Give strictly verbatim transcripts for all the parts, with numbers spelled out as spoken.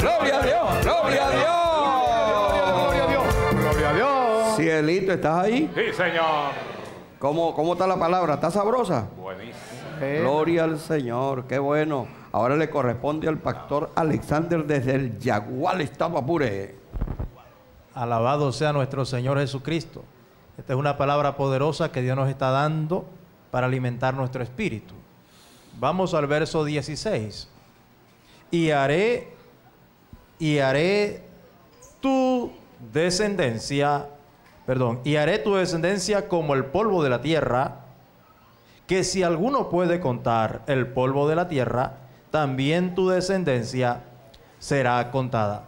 gloria a Dios, gloria a Dios, gloria a Dios, gloria a Dios. Cielito, ¿estás ahí? Sí, señor. ¿Cómo, cómo está la palabra? ¿Está sabrosa? Buenísimo. ¿Eh? Gloria al Señor, qué bueno. Ahora le corresponde al pastor Alexander desde el Yagual, Estado Apure. Alabado sea nuestro Señor Jesucristo. Esta es una palabra poderosa que Dios nos está dando para alimentar nuestro espíritu. Vamos al verso dieciséis. Y haré, y haré tu descendencia, perdón, y haré tu descendencia como el polvo de la tierra, que si alguno puede contar el polvo de la tierra, también tu descendencia será contada.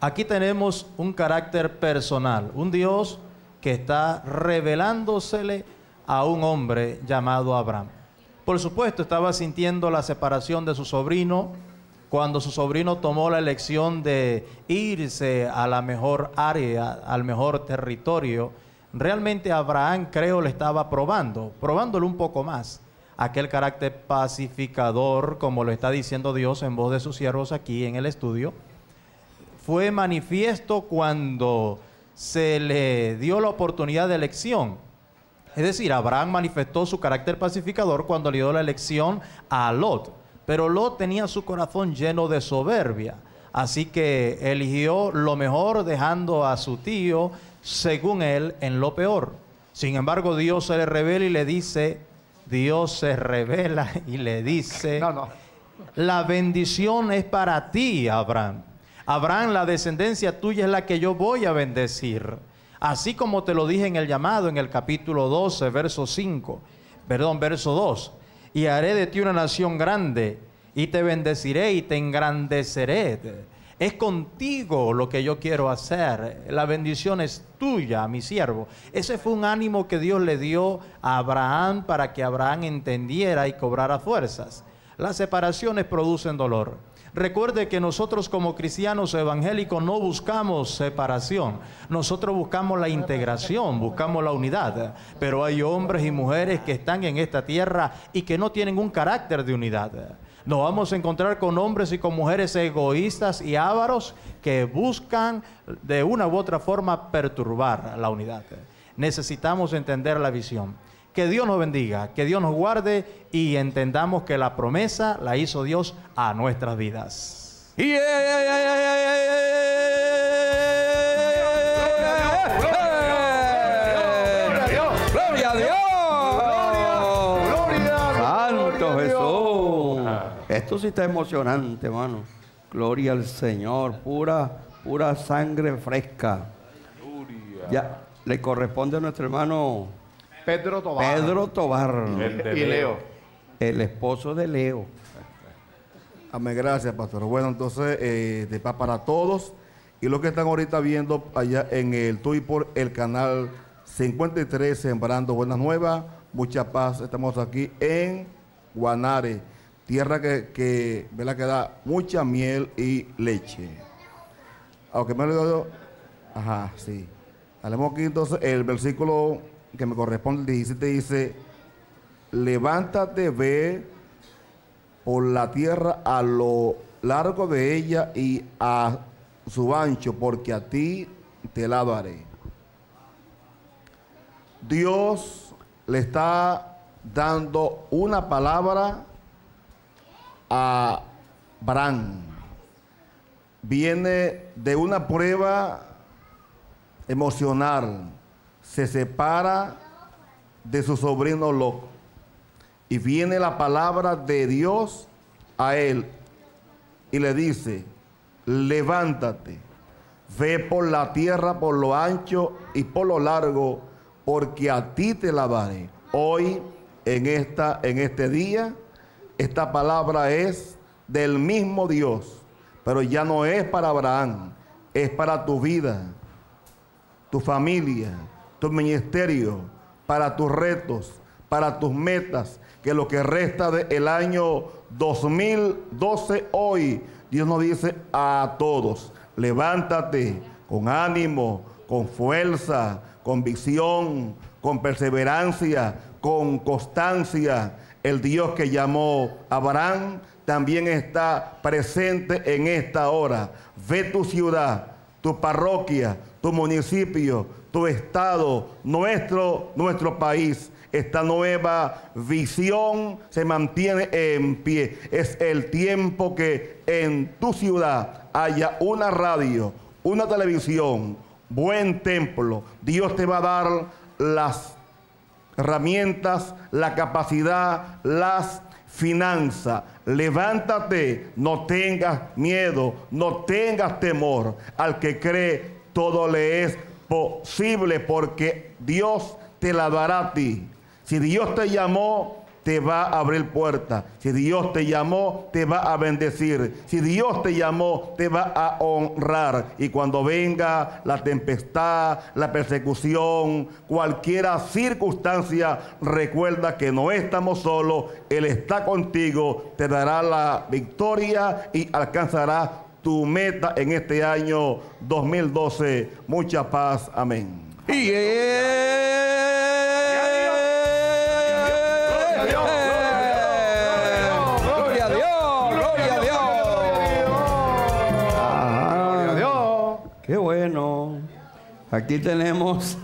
Aquí tenemos un carácter personal, un Dios que está revelándosele a un hombre llamado Abraham. Por supuesto, estaba sintiendo la separación de su sobrino cuando su sobrino tomó la elección de irse a la mejor área, al mejor territorio. Realmente Abraham, creo, le estaba probando, probándolo un poco más. Aquel carácter pacificador, como lo está diciendo Dios en voz de sus siervos aquí en el estudio, fue manifiesto cuando se le dio la oportunidad de elección. Es decir, Abraham manifestó su carácter pacificador cuando le dio la elección a Lot. Pero Lot tenía su corazón lleno de soberbia, así que eligió lo mejor dejando a su tío, según él, en lo peor. Sin embargo, Dios se le revela y le dice, Dios se revela y le dice, no, no. La bendición es para ti, Abraham. Abraham, la descendencia tuya es la que yo voy a bendecir. Así como te lo dije en el llamado, en el capítulo doce, verso cinco, perdón, verso dos. Y haré de ti una nación grande, y te bendeciré y te engrandeceré. Es contigo lo que yo quiero hacer. La bendición es tuya, mi siervo. Ese fue un ánimo que Dios le dio a Abraham para que Abraham entendiera y cobrara fuerzas. Las separaciones producen dolor. Recuerde que nosotros como cristianos evangélicos no buscamos separación. Nosotros buscamos la integración, buscamos la unidad. Pero hay hombres y mujeres que están en esta tierra y que no tienen un carácter de unidad. Nos vamos a encontrar con hombres y con mujeres egoístas y ávaros que buscan de una u otra forma perturbar la unidad. Necesitamos entender la visión. Que Dios nos bendiga, que Dios nos guarde y entendamos que la promesa la hizo Dios a nuestras vidas. Yeah, yeah, yeah, yeah, yeah, yeah, yeah. ¡Gloria a Dios! ¡Gloria a Dios! ¡Santo Jesús! Esto sí está emocionante, hermano. Gloria al Señor, pura, pura sangre fresca. Ya le corresponde a nuestro hermano Pedro Tobar. Pedro Tobar. Y, y Leo. El esposo de Leo. Amén, gracias, pastor. Bueno, entonces, eh, de paz para todos. Y los que están ahorita viendo allá en el Tuy por el canal cincuenta y tres, Sembrando Buenas Nuevas, mucha paz. Estamos aquí en Guanare, tierra que, que, ¿verdad? Que da mucha miel y leche. Aunque me lo Ajá, sí. Hablemos aquí entonces el versículo que me corresponde, el diecisiete, dice: levántate, ve por la tierra a lo largo de ella y a su ancho, porque a ti te la daré. Dios le está dando una palabra a Abraham. Viene de una prueba emocional. Se separa de su sobrino Lot y viene la palabra de Dios a él y le dice: levántate, ve por la tierra, por lo ancho y por lo largo, porque a ti te la daré. Hoy, en, esta, en este día, esta palabra es del mismo Dios, pero ya no es para Abraham, es para tu vida, tu familia, tu ministerio, para tus retos, para tus metas, que lo que resta del año dos mil doce hoy, Dios nos dice a todos: levántate con ánimo, con fuerza, convicción, con perseverancia, con constancia. El Dios que llamó a Abraham también está presente en esta hora. Ve tu ciudad, tu parroquia, tu municipio, tu estado, nuestro, nuestro país. Esta nueva visión se mantiene en pie. Es el tiempo que en tu ciudad haya una radio, una televisión, buen templo. Dios te va a dar las herramientas, la capacidad, las finanzas. Levántate, no tengas miedo, no tengas temor. Al que cree, todo le es posible, porque Dios te la dará a ti. Si Dios te llamó, te va a abrir puertas. Si Dios te llamó, te va a bendecir. Si Dios te llamó, te va a honrar. Y cuando venga la tempestad, la persecución, cualquier circunstancia, recuerda que no estamos solos. Él está contigo, te dará la victoria y alcanzará tu meta en este año dos mil doce. Mucha paz. Amén. Y qué bueno, aquí tenemos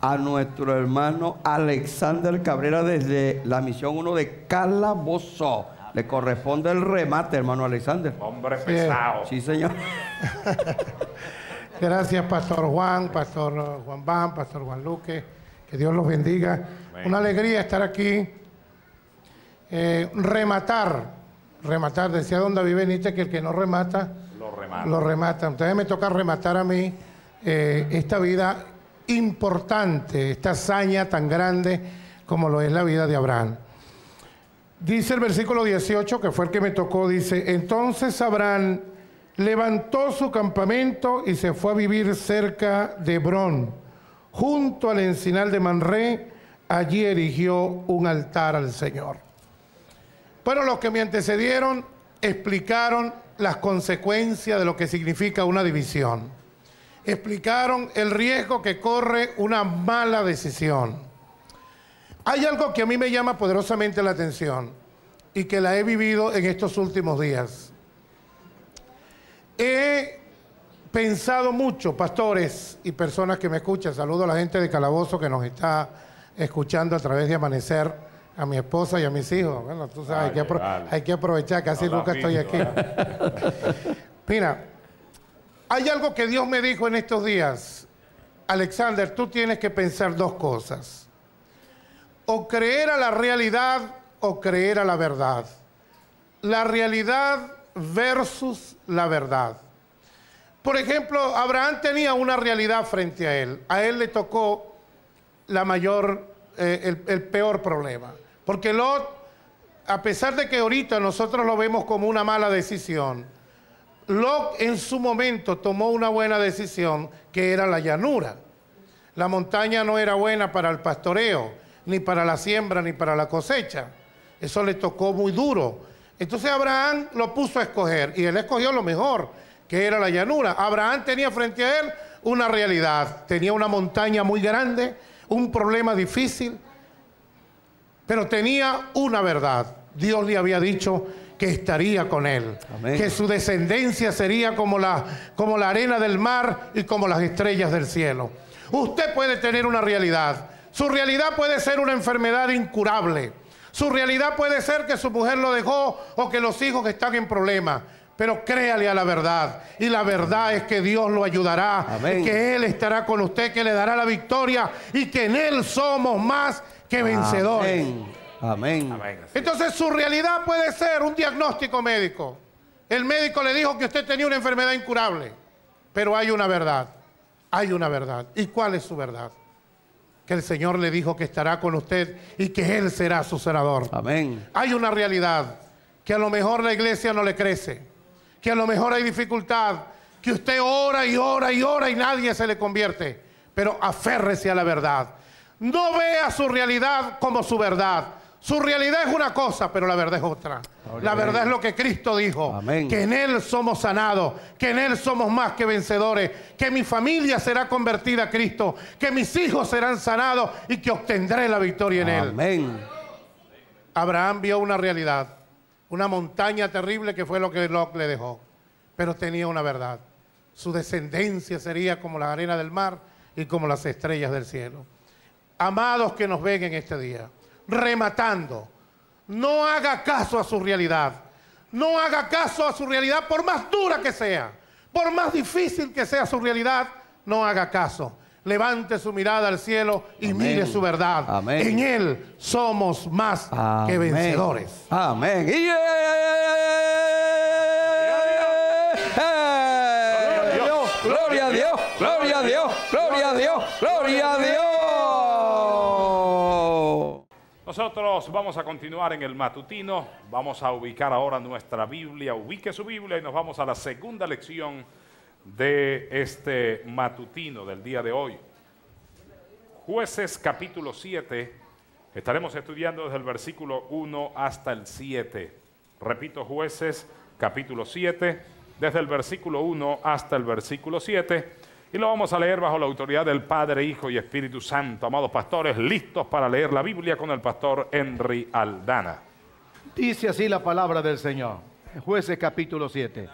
a nuestro hermano Alexander Cabrera desde la misión uno de Calabozo. Le corresponde el remate, hermano Alexander. Hombre pesado. Sí, sí señor. Gracias, Pastor Juan, Pastor Juan Van, Pastor Juan Luque. Que Dios los bendiga. Amén. Una alegría estar aquí. Eh, rematar, rematar. Decía don David Benítez que el que no remata... Lo remata. Lo remata. Entonces me toca rematar a mí eh, esta vida importante, esta hazaña tan grande como lo es la vida de Abraham. Dice el versículo dieciocho, que fue el que me tocó, dice: entonces Abraham levantó su campamento y se fue a vivir cerca de Hebrón, junto al encinal de Manré. Allí erigió un altar al Señor. Bueno, los que me antecedieron explicaron las consecuencias de lo que significa una división. Explicaron el riesgo que corre una mala decisión. Hay algo que a mí me llama poderosamente la atención y que la he vivido en estos últimos días. He pensado mucho, pastores y personas que me escuchan. Saludo a la gente de Calabozo que nos está escuchando a través de Amanecer, a mi esposa y a mis hijos. Bueno, tú sabes, vale, hay, que vale. hay que aprovechar, casi no nunca pinto, estoy aquí. ¿Eh? Mira, hay algo que Dios me dijo en estos días. Alexander, tú tienes que pensar dos cosas. O creer a la realidad o creer a la verdad. La realidad versus la verdad. Por ejemplo, Abraham tenía una realidad frente a él. A él le tocó la mayor, eh, el, el peor problema. Porque Lot, a pesar de que ahorita nosotros lo vemos como una mala decisión, Lot en su momento tomó una buena decisión, que era la llanura. La montaña no era buena para el pastoreo, ni para la siembra, ni para la cosecha. Eso le tocó muy duro. Entonces Abraham lo puso a escoger, y él escogió lo mejor, que era la llanura. Abraham tenía frente a él una realidad, tenía una montaña muy grande, un problema difícil, pero tenía una verdad. Dios le había dicho que estaría con él. Amén. Que su descendencia sería como la, como la arena del mar y como las estrellas del cielo. Usted puede tener una realidad. Su realidad puede ser una enfermedad incurable. Su realidad puede ser que su mujer lo dejó o que los hijos están en problemas. Pero créale a la verdad. Y la verdad es que Dios lo ayudará. Amén. Que Él estará con usted, que le dará la victoria y que en Él somos más que vencedores. Amén. Amén. Amén. Entonces su realidad puede ser un diagnóstico médico. El médico le dijo que usted tenía una enfermedad incurable. Pero hay una verdad. Hay una verdad. ¿Y cuál es su verdad? Que el Señor le dijo que estará con usted y que Él será su sanador. Amén. Hay una realidad, que a lo mejor la iglesia no le crece, que a lo mejor hay dificultad, que usted ora y ora y ora y nadie se le convierte, pero aférrese a la verdad. No vea su realidad como su verdad. Su realidad es una cosa, pero la verdad es otra. Amén. La verdad es lo que Cristo dijo. Amén. Que en Él somos sanados, que en Él somos más que vencedores, que mi familia será convertida a Cristo, que mis hijos serán sanados y que obtendré la victoria en Amén. Él. Amén. Abraham vio una realidad. una montaña terrible que fue lo que Lot le dejó. Pero tenía una verdad. Su descendencia sería como la arena del mar y como las estrellas del cielo. Amados que nos ven en este día, rematando, no haga caso a su realidad. No haga caso a su realidad, por más dura que sea, por más difícil que sea su realidad, no haga caso. Levante su mirada al cielo y amén, mire su verdad. Amén. En Él somos más amén, que vencedores. Amén. Y yeah, yeah, yeah, yeah, yeah. Gloria a Dios, gloria a Dios, gloria a Dios, gloria a Dios. Nosotros vamos a continuar en el matutino. Vamos a ubicar ahora nuestra Biblia. Ubique su Biblia y nos vamos a la segunda lección de este matutino del día de hoy. Jueces capítulo siete, estaremos estudiando desde el versículo uno hasta el siete. Repito, Jueces capítulo siete, desde el versículo uno hasta el versículo siete, y lo vamos a leer bajo la autoridad del Padre, Hijo y Espíritu Santo. Amados pastores, listos para leer la Biblia con el pastor Henry Aldana. Dice así la palabra del Señor, Jueces capítulo siete.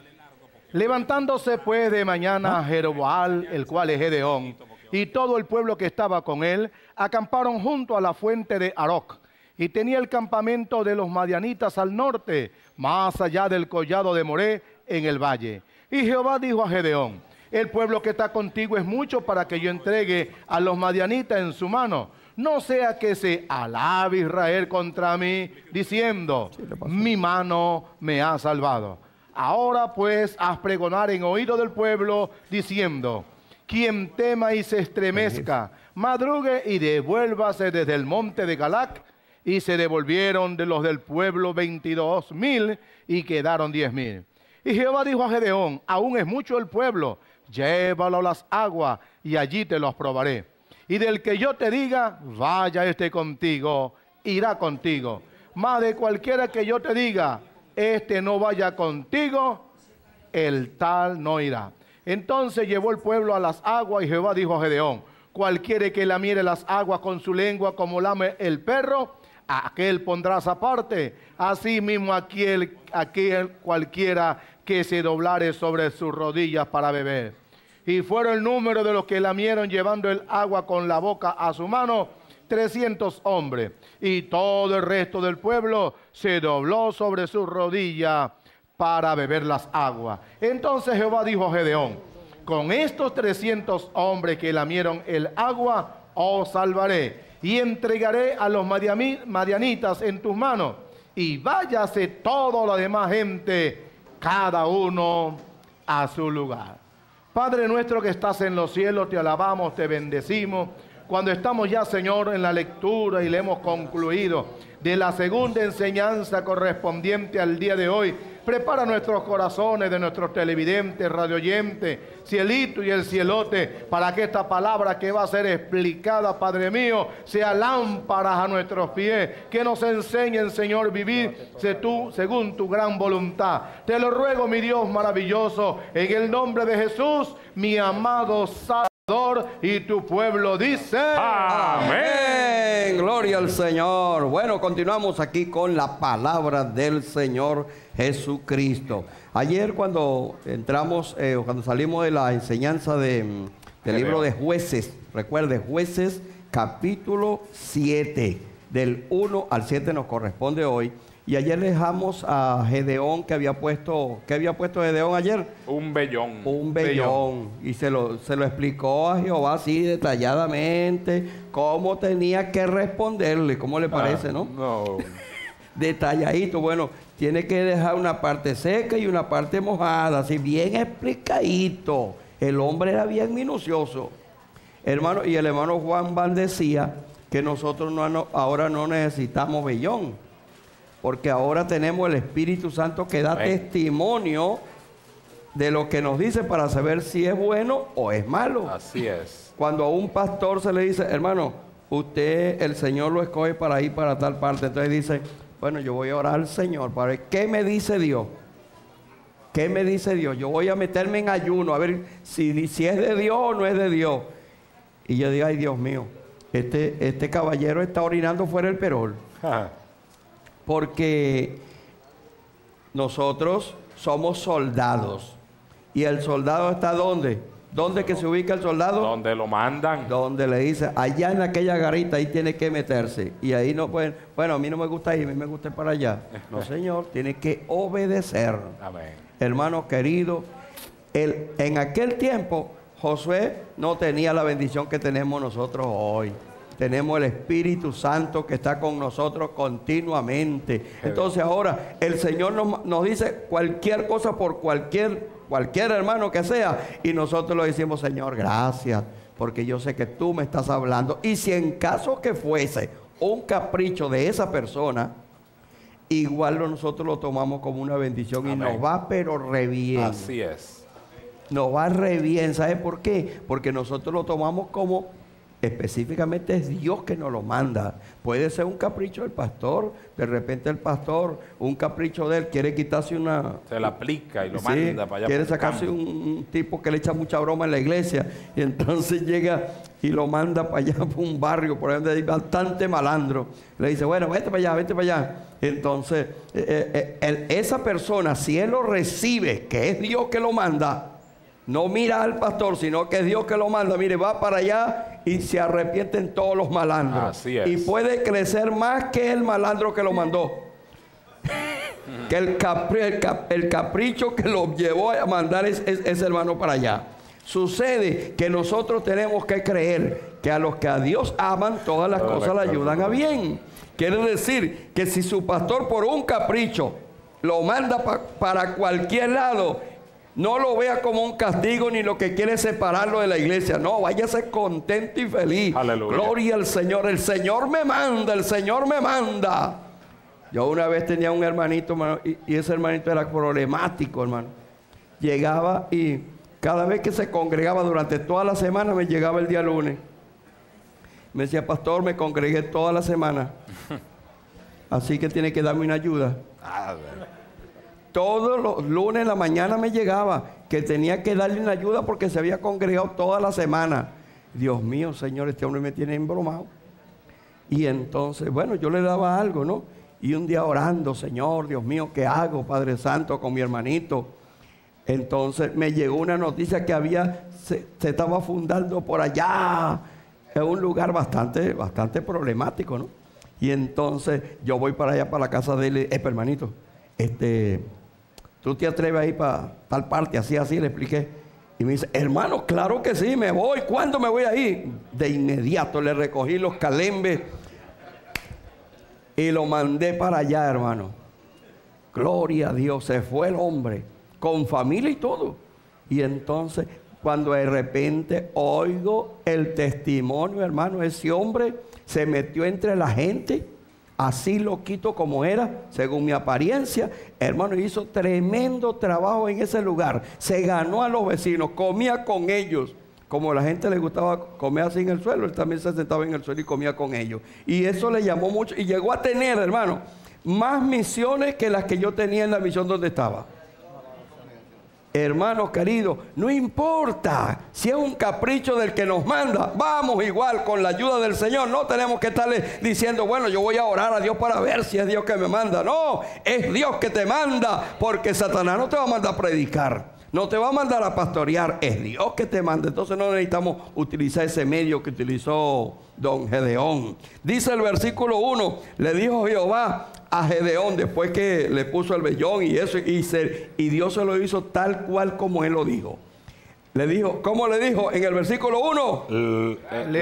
Levantándose pues de mañana Jerobaal, el cual es Gedeón, y todo el pueblo que estaba con él, acamparon junto a la fuente de Aroc, y tenía el campamento de los Madianitas al norte, más allá del collado de Moré, en el valle. Y Jehová dijo a Gedeón: el pueblo que está contigo es mucho para que yo entregue a los Madianitas en su mano. No sea que se alabe Israel contra mí, diciendo: mi mano me ha salvado. Ahora pues haz pregonar en oído del pueblo, diciendo: quien tema y se estremezca, madrugue y devuélvase desde el monte de Galac. Y se devolvieron de los del pueblo veintidós mil y quedaron diez mil. Y Jehová dijo a Gedeón: aún es mucho el pueblo, llévalo a las aguas y allí te los probaré. Y del que yo te diga, vaya este contigo, irá contigo. Mas de cualquiera que yo te diga, este no vaya contigo, el tal no irá. Entonces llevó el pueblo a las aguas, y Jehová dijo a Gedeón: cualquiera que lamiere las aguas con su lengua como lame el perro, aquel pondrás aparte. Así mismo aquel, aquel cualquiera que se doblare sobre sus rodillas para beber. Y fueron el número de los que lamieron llevando el agua con la boca a su mano, trescientos hombres, y todo el resto del pueblo se dobló sobre su rodilla para beber las aguas. Entonces Jehová dijo a Gedeón: con estos trescientos hombres que lamieron el agua, os salvaré, y entregaré a los madianitas en tus manos, y váyase toda la demás gente, cada uno a su lugar. Padre nuestro que estás en los cielos, te alabamos, te bendecimos. Cuando estamos ya, Señor, en la lectura y le hemos concluido de la segunda enseñanza correspondiente al día de hoy, prepara nuestros corazones de nuestros televidentes, radioyentes, cielito y el cielote, para que esta palabra que va a ser explicada, Padre mío, sea lámparas a nuestros pies, que nos enseñen, Señor, vivir según tu gran voluntad. Te lo ruego, mi Dios maravilloso, en el nombre de Jesús, mi amado Salvador, y tu pueblo dice amén. Amén. Gloria al Señor. Bueno, continuamos aquí con la palabra del Señor Jesucristo. Ayer cuando entramos, eh, cuando salimos de la enseñanza de, del Gedeón. Libro de Jueces, recuerde, Jueces capítulo siete, del uno al siete nos corresponde hoy. Y ayer dejamos a Gedeón, que había puesto, ¿qué había puesto Gedeón ayer? Un vellón. Un vellón. Y se lo, se lo explicó a Jehová así detalladamente, cómo tenía que responderle. ¿Cómo le parece, ah, no? No. Detalladito. Bueno, tiene que dejar una parte seca y una parte mojada, así bien explicadito. El hombre era bien minucioso. Hermano, y el hermano Juan Van decía que nosotros no, no, ahora no necesitamos vellón, porque ahora tenemos el Espíritu Santo que da amén, testimonio de lo que nos dice para saber si es bueno o es malo. Así es. Cuando a un pastor se le dice: hermano, usted, el Señor lo escoge para ir para tal parte. Entonces dice: bueno, yo voy a orar al Señor para ver qué me dice Dios. ¿Qué me dice Dios? Yo voy a meterme en ayuno a ver si, si es de Dios o no es de Dios. Y yo digo: ay, Dios mío, este, este caballero está orinando fuera del perol. Porque nosotros somos soldados. ¿Y el soldado está dónde? ¿Dónde que se ubica el soldado? Donde lo mandan. Donde le dice, allá en aquella garita, ahí tiene que meterse. Y ahí no pueden, bueno, a mí no me gusta ir, a mí me gusta ir para allá. No, señor, tiene que obedecer. Amén. Hermano querido, el, en aquel tiempo, Josué no tenía la bendición que tenemos nosotros hoy. Tenemos el Espíritu Santo que está con nosotros continuamente. Entonces ahora el Señor nos, nos dice cualquier cosa por cualquier, cualquier hermano que sea. Y nosotros le decimos, Señor, gracias, porque yo sé que tú me estás hablando. Y si en caso que fuese un capricho de esa persona, igual nosotros lo tomamos como una bendición. Amén. Y nos va pero re bien. Así es. Nos va re bien. ¿Sabe por qué? Porque nosotros lo tomamos como... específicamente es Dios que nos lo manda. Puede ser un capricho del pastor. De repente el pastor, un capricho de él, quiere quitarse una... se la aplica y lo sí, manda para allá. Quiere sacarse un, un tipo que le echa mucha broma en la iglesia. Y entonces llega y lo manda para allá, para un barrio, por donde hay bastante malandro. Le dice, bueno, vete para allá, vete para allá. Entonces, eh, eh, el, esa persona, si él lo recibe, que es Dios que lo manda... no mira al pastor, sino que es Dios que lo manda. Mire, va para allá y se arrepienten todos los malandros. Así es. Y puede crecer más que el malandro que lo mandó. Que el, capri, el, cap, el capricho que lo llevó a mandar es, es, ese hermano para allá. Sucede que nosotros tenemos que creer que a los que a Dios aman, todas las cosas le ayudan a bien. Quiere decir que si su pastor por un capricho lo manda pa, para cualquier lado... no lo vea como un castigo ni lo que quiere separarlo de la iglesia. No, váyase contento y feliz. Aleluya. Gloria al Señor. El Señor me manda, el Señor me manda. Yo una vez tenía un hermanito, hermano, y, y ese hermanito era problemático, hermano. Llegaba y cada vez que se congregaba durante toda la semana, me llegaba el día lunes. Me decía, pastor, me congregué toda la semana. Así que tiene que darme una ayuda. A ver. Todos los lunes en la mañana me llegaba que tenía que darle una ayuda porque se había congregado toda la semana. Dios mío, Señor, este hombre me tiene embromado. Y entonces, bueno, yo le daba algo, ¿no? Y un día orando, Señor, Dios mío, ¿qué hago, Padre Santo, con mi hermanito? Entonces me llegó una noticia que había, se, se estaba fundando por allá, en un lugar bastante, bastante problemático, ¿no? Y entonces yo voy para allá, para la casa de él, eh, hermanito, este... ¿tú te atreves a ir para tal parte? Así, así, le expliqué. Y me dice, hermano, claro que sí, me voy. ¿Cuándo me voy a ir? De inmediato le recogí los calembes y lo mandé para allá, hermano. Gloria a Dios, se fue el hombre, con familia y todo. Y entonces, cuando de repente oigo el testimonio, hermano, ese hombre se metió entre la gente. Así loquito como era, según mi apariencia, hermano, hizo tremendo trabajo en ese lugar. Se ganó a los vecinos, comía con ellos. Como a la gente le gustaba comer así en el suelo, él también se sentaba en el suelo y comía con ellos. Y eso le llamó mucho. Y llegó a tener, hermano, más misiones que las que yo tenía en la misión donde estaba. Hermanos queridos, no importa si es un capricho del que nos manda, vamos igual con la ayuda del Señor. No tenemos que estarle diciendo, bueno, yo voy a orar a Dios para ver si es Dios que me manda. No, es Dios que te manda, porque Satanás no te va a mandar a predicar, no te va a mandar a pastorear, es Dios que te manda. Entonces no necesitamos utilizar ese medio que utilizó don Gedeón. Dice el versículo uno, le dijo Jehová a Gedeón, después que le puso el vellón y eso, y, se, y Dios se lo hizo tal cual como él lo dijo. Le dijo, ¿cómo le dijo? En el versículo uno, levantándose,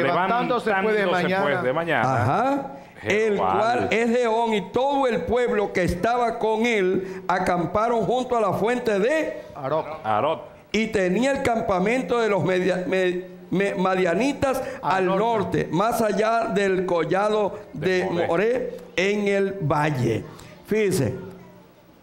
levantándose fue de mañana, pues de mañana. Ajá. El cual es Gedeón, y todo el pueblo que estaba con él acamparon junto a la fuente de Aroc, Aroc. Y tenía el campamento de los media, med, me, Madianitas al, al norte, norte, más allá del collado de, de Moré. Moré, en el valle. Fíjense,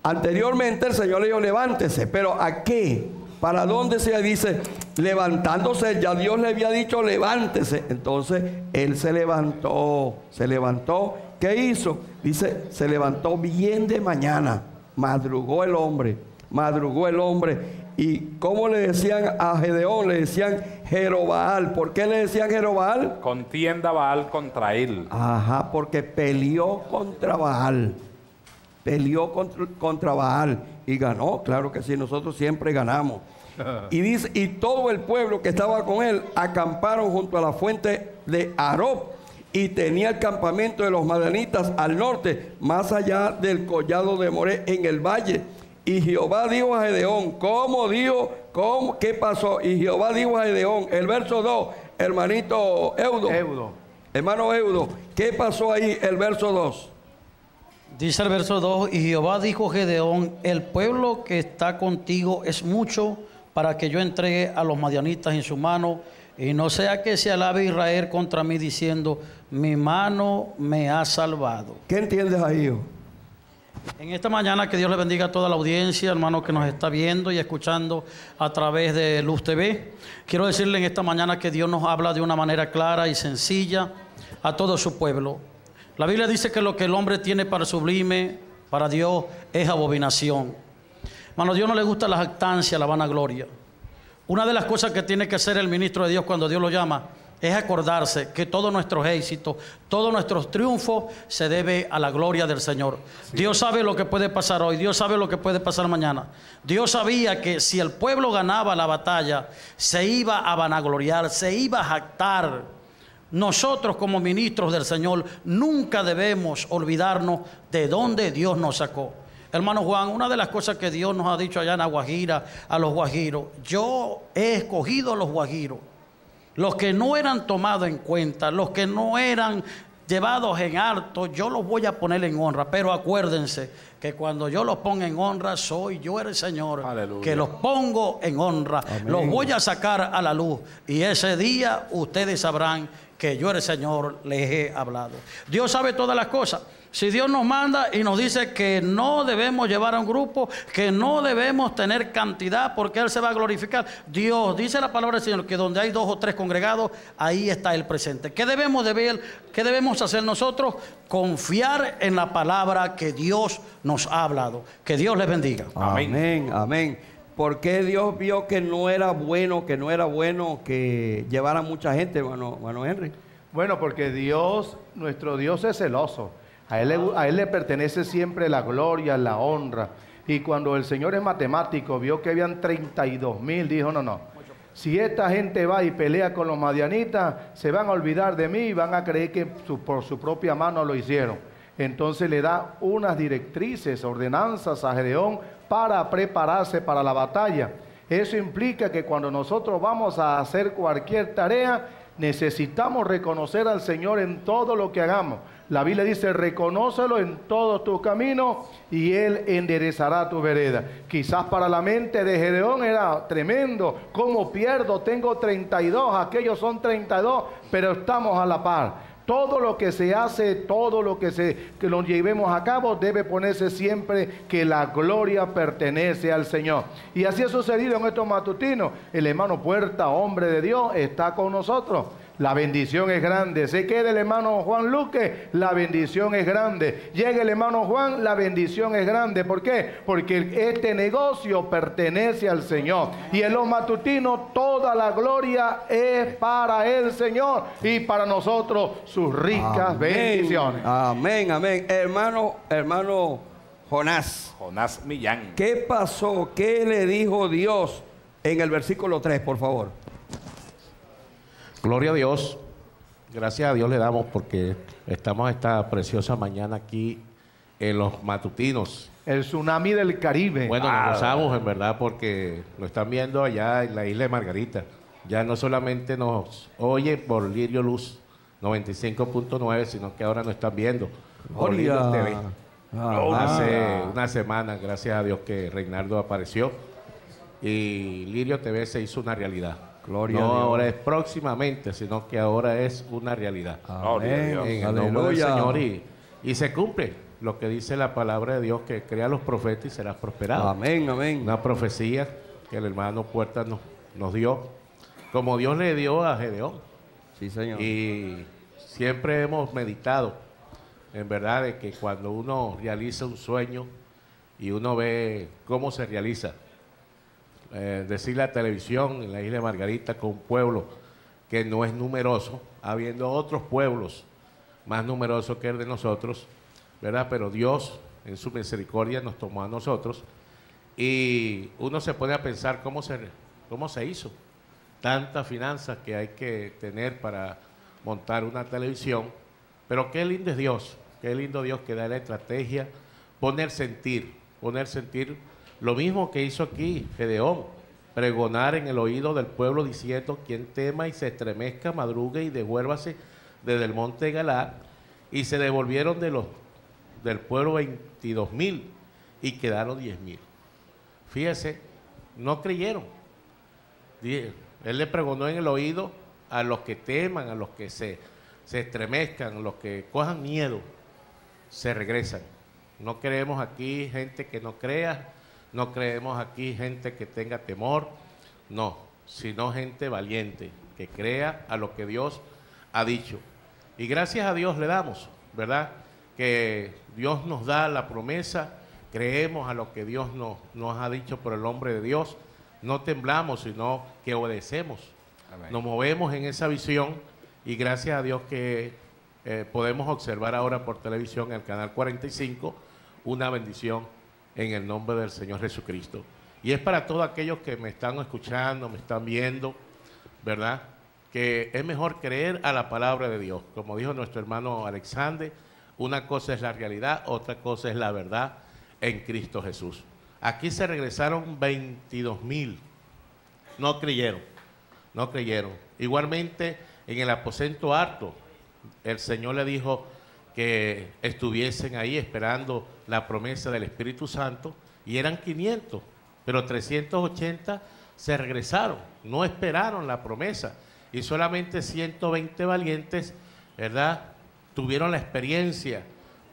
anteriormente el Señor le dijo, levántese, pero ¿a qué? ¿Para dónde se dice? Levantándose, ya Dios le había dicho, levántese. Entonces, él se levantó, se levantó. ¿Qué hizo? Dice, se levantó bien de mañana. Madrugó el hombre, madrugó el hombre. ¿Y cómo le decían a Gedeón? Le decían Jerobaal. ¿Por qué le decían Jerobaal? Contienda Baal contra él. Ajá, porque peleó contra Baal. peleó contra, contra Baal y ganó. Claro que sí, nosotros siempre ganamos. Y dice, y todo el pueblo que estaba con él acamparon junto a la fuente de Aroc, y tenía el campamento de los Madianitas al norte, más allá del collado de Moré, en el valle. Y Jehová dijo a Gedeón, ¿cómo dijo? ¿Cómo? ¿Qué pasó? Y Jehová dijo a Gedeón, el verso dos, hermanito Eudo. Eudo. Hermano Eudo, ¿qué pasó ahí? El verso dos. Dice el verso dos, y Jehová dijo a Gedeón, el pueblo que está contigo es mucho para que yo entregue a los madianitas en su mano, y no sea que se alabe Israel contra mí diciendo, mi mano me ha salvado. ¿Qué entiendes ahí, hijo? En esta mañana, que Dios le bendiga a toda la audiencia, hermano, que nos está viendo y escuchando a través de Luz T V. Quiero decirle en esta mañana que Dios nos habla de una manera clara y sencilla a todo su pueblo. La Biblia dice que lo que el hombre tiene para sublime, para Dios, es abominación. Hermano, a Dios no le gusta la jactancia, la vanagloria. Una de las cosas que tiene que hacer el ministro de Dios cuando Dios lo llama es acordarse que todos nuestros éxitos, todos nuestros triunfos se debe a la gloria del Señor. Sí. Dios sabe lo que puede pasar hoy, Dios sabe lo que puede pasar mañana. Dios sabía que si el pueblo ganaba la batalla, se iba a vanagloriar, se iba a jactar. Nosotros como ministros del Señor nunca debemos olvidarnos de dónde Dios nos sacó. Hermano Juan, una de las cosas que Dios nos ha dicho allá en la Guajira, a los guajiros, yo he escogido a los guajiros. Los que no eran tomados en cuenta, los que no eran llevados en alto, yo los voy a poner en honra. Pero acuérdense que cuando yo los ponga en honra, soy yo el Señor. Aleluya. Que los pongo en honra. Amén. Los voy a sacar a la luz. Y ese día ustedes sabrán que yo el Señor les he hablado. Dios sabe todas las cosas. Si Dios nos manda y nos dice que no debemos llevar a un grupo, que no debemos tener cantidad porque Él se va a glorificar. Dios, dice la palabra del Señor, que donde hay dos o tres congregados, ahí está el presente. ¿Qué debemos de ver? ¿Qué debemos hacer nosotros? Confiar en la palabra que Dios nos ha hablado. Que Dios les bendiga. Amén, amén, amén. Porque Dios vio que no era bueno, que no era bueno que llevara mucha gente, hermano, hermano Henry. Bueno, porque Dios, nuestro Dios es celoso. A él, a él le pertenece siempre la gloria, la honra. Y cuando el Señor es matemático, vio que habían treinta y dos mil, dijo, no, no. Si esta gente va y pelea con los madianitas, se van a olvidar de mí y van a creer que su, por su propia mano lo hicieron. Entonces le da unas directrices, ordenanzas a Gedeón para prepararse para la batalla. Eso implica que cuando nosotros vamos a hacer cualquier tarea, necesitamos reconocer al Señor en todo lo que hagamos. La Biblia dice, reconócelo en todos tus caminos y Él enderezará tu vereda. Quizás para la mente de Gedeón era tremendo. ¿Cómo pierdo? Tengo treinta y dos, aquellos son treinta y dos, pero estamos a la par. Todo lo que se hace, todo lo que, se, que lo llevemos a cabo, debe ponerse siempre que la gloria pertenece al Señor. Y así ha sucedido en estos matutinos. El hermano Puerta, hombre de Dios, está con nosotros. La bendición es grande. Se queda el hermano Juan Luque, la bendición es grande. Llega el hermano Juan, la bendición es grande. ¿Por qué? Porque este negocio pertenece al Señor. Y en los matutinos toda la gloria es para el Señor y para nosotros sus ricas amén. Bendiciones. Amén, amén. Hermano, hermano Jonás. Jonás Millán. ¿Qué pasó? ¿Qué le dijo Dios en el versículo tres, por favor? Gloria a Dios, gracias a Dios le damos porque estamos esta preciosa mañana aquí en los matutinos. El tsunami del Caribe. Bueno, ah, nos gozamos en verdad porque lo están viendo allá en la isla de Margarita. Ya no solamente nos oye por Lirio Luz noventa y cinco punto nueve, sino que ahora nos están viendo por Lirio T V. Ah, Hace una semana, gracias a Dios que Reinaldo apareció y Lirio T V se hizo una realidad. Gloria no a Dios. Ahora es próximamente, sino que ahora es una realidad. Amén. Amén. En el nombre del Señor y, y se cumple lo que dice la palabra de Dios, que crea a los profetas y serás prosperado. Amén, amén. Una profecía que el hermano Puerta nos, nos dio, como Dios le dio a Gedeón. Sí, Señor. Y siempre hemos meditado, en verdad, de que cuando uno realiza un sueño y uno ve cómo se realiza, Eh, decir la televisión en la isla de Margarita con un pueblo que no es numeroso, habiendo otros pueblos más numerosos que el de nosotros, ¿verdad? Pero Dios en su misericordia nos tomó a nosotros, y uno se pone a pensar cómo se, cómo se hizo tantas finanzas que hay que tener para montar una televisión, pero qué lindo es Dios, qué lindo Dios que da la estrategia, poner sentir, poner sentir, lo mismo que hizo aquí Gedeón, pregonar en el oído del pueblo diciendo: quien tema y se estremezca, madrugue y devuélvase desde el monte Galac, y se devolvieron de los, del pueblo veintidós mil y quedaron diez mil. Fíjese, no creyeron. Él le pregonó en el oído a los que teman, a los que se, se estremezcan, a los que cojan miedo, se regresan. No creemos aquí gente que no crea, no creemos aquí gente que tenga temor, no, sino gente valiente, que crea a lo que Dios ha dicho. Y gracias a Dios le damos, ¿verdad? Que Dios nos da la promesa, creemos a lo que Dios nos, nos ha dicho por el nombre de Dios, no temblamos, sino que obedecemos. Amén. Nos movemos en esa visión, y gracias a Dios que eh, podemos observar ahora por televisión en el canal cuarenta y cinco, una bendición en el nombre del Señor Jesucristo. Y es para todos aquellos que me están escuchando, me están viendo, ¿verdad? Que es mejor creer a la palabra de Dios. Como dijo nuestro hermano Alexander, una cosa es la realidad, otra cosa es la verdad en Cristo Jesús. Aquí se regresaron veintidós mil, no creyeron, no creyeron. Igualmente en el aposento alto, el Señor le dijo que estuviesen ahí esperando la promesa del Espíritu Santo, y eran quinientos, pero trescientos ochenta se regresaron, no esperaron la promesa. Y solamente ciento veinte valientes, ¿verdad?, tuvieron la experiencia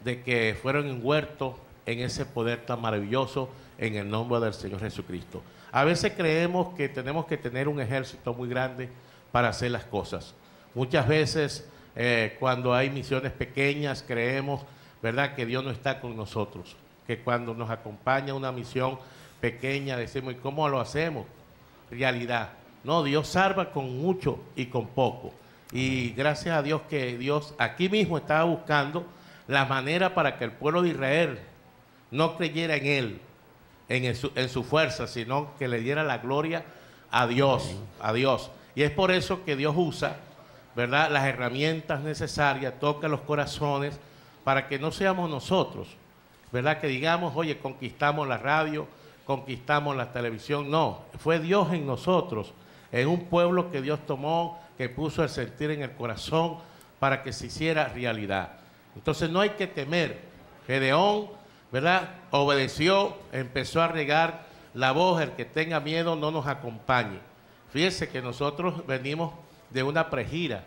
de que fueron envueltos en ese poder tan maravilloso en el nombre del Señor Jesucristo. A veces creemos que tenemos que tener un ejército muy grande para hacer las cosas. Muchas veces eh, cuando hay misiones pequeñas creemos, ¿verdad?, que Dios no está con nosotros, que cuando nos acompaña una misión pequeña decimos: ¿y cómo lo hacemos? Realidad. No, Dios salva con mucho y con poco. Y gracias a Dios que Dios aquí mismo estaba buscando la manera para que el pueblo de Israel no creyera en él, en su, en su fuerza, sino que le diera la gloria a Dios, a Dios. Y es por eso que Dios usa, ¿verdad?, las herramientas necesarias, toca los corazones para que no seamos nosotros, ¿verdad?, que digamos: oye, conquistamos la radio, conquistamos la televisión. No, fue Dios en nosotros, en un pueblo que Dios tomó, que puso el sentir en el corazón para que se hiciera realidad. Entonces no hay que temer. Gedeón, ¿verdad?, obedeció, empezó a regar la voz: el que tenga miedo no nos acompañe. Fíjese que nosotros venimos de una pregira,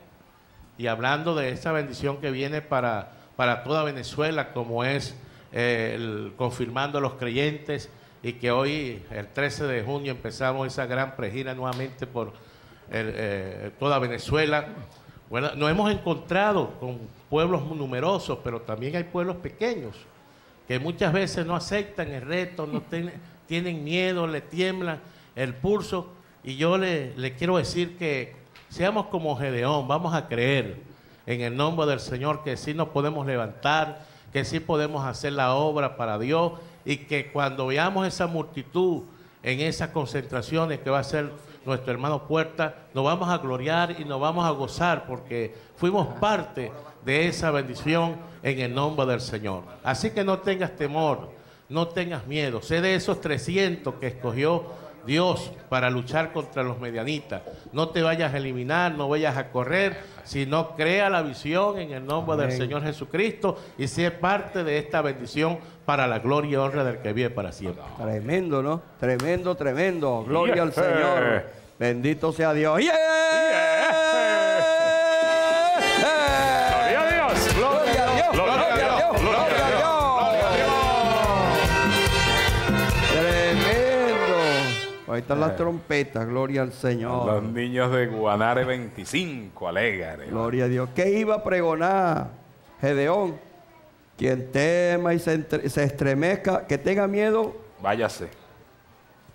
y hablando de esta bendición que viene para, para toda Venezuela, como es eh, el, confirmando a los creyentes, y que hoy, el trece de junio, empezamos esa gran pregira nuevamente por el, eh, toda Venezuela. Bueno, nos hemos encontrado con pueblos numerosos, pero también hay pueblos pequeños que muchas veces no aceptan el reto, no ten, tienen miedo, le tiemblan el pulso. Y yo le, le quiero decir que seamos como Gedeón, vamos a creer en el nombre del Señor que sí nos podemos levantar, que sí podemos hacer la obra para Dios, y que cuando veamos esa multitud en esas concentraciones que va a hacer nuestro hermano Puerta, nos vamos a gloriar y nos vamos a gozar, porque fuimos parte de esa bendición en el nombre del Señor. Así que no tengas temor, no tengas miedo, sé de esos trescientos que escogió Dios para luchar contra los medianitas. No te vayas a eliminar, no vayas a correr, sino crea la visión en el nombre Amén. Del Señor Jesucristo, y sea parte de esta bendición para la gloria y honra del que vive para siempre. Tremendo, ¿no? Tremendo, tremendo. Gloria yeah. al Señor. Bendito sea Dios. ¡Yeah! yeah. yeah. yeah. yeah. Dios. Gloria a Dios. Gloria a Dios. Ahí están las trompetas, gloria al Señor. Los niños de Guanare veinticinco, alegre. Gloria a Dios. ¿Qué iba a pregonar Gedeón? Quien tema y se, entre, se estremezca, que tenga miedo, váyase.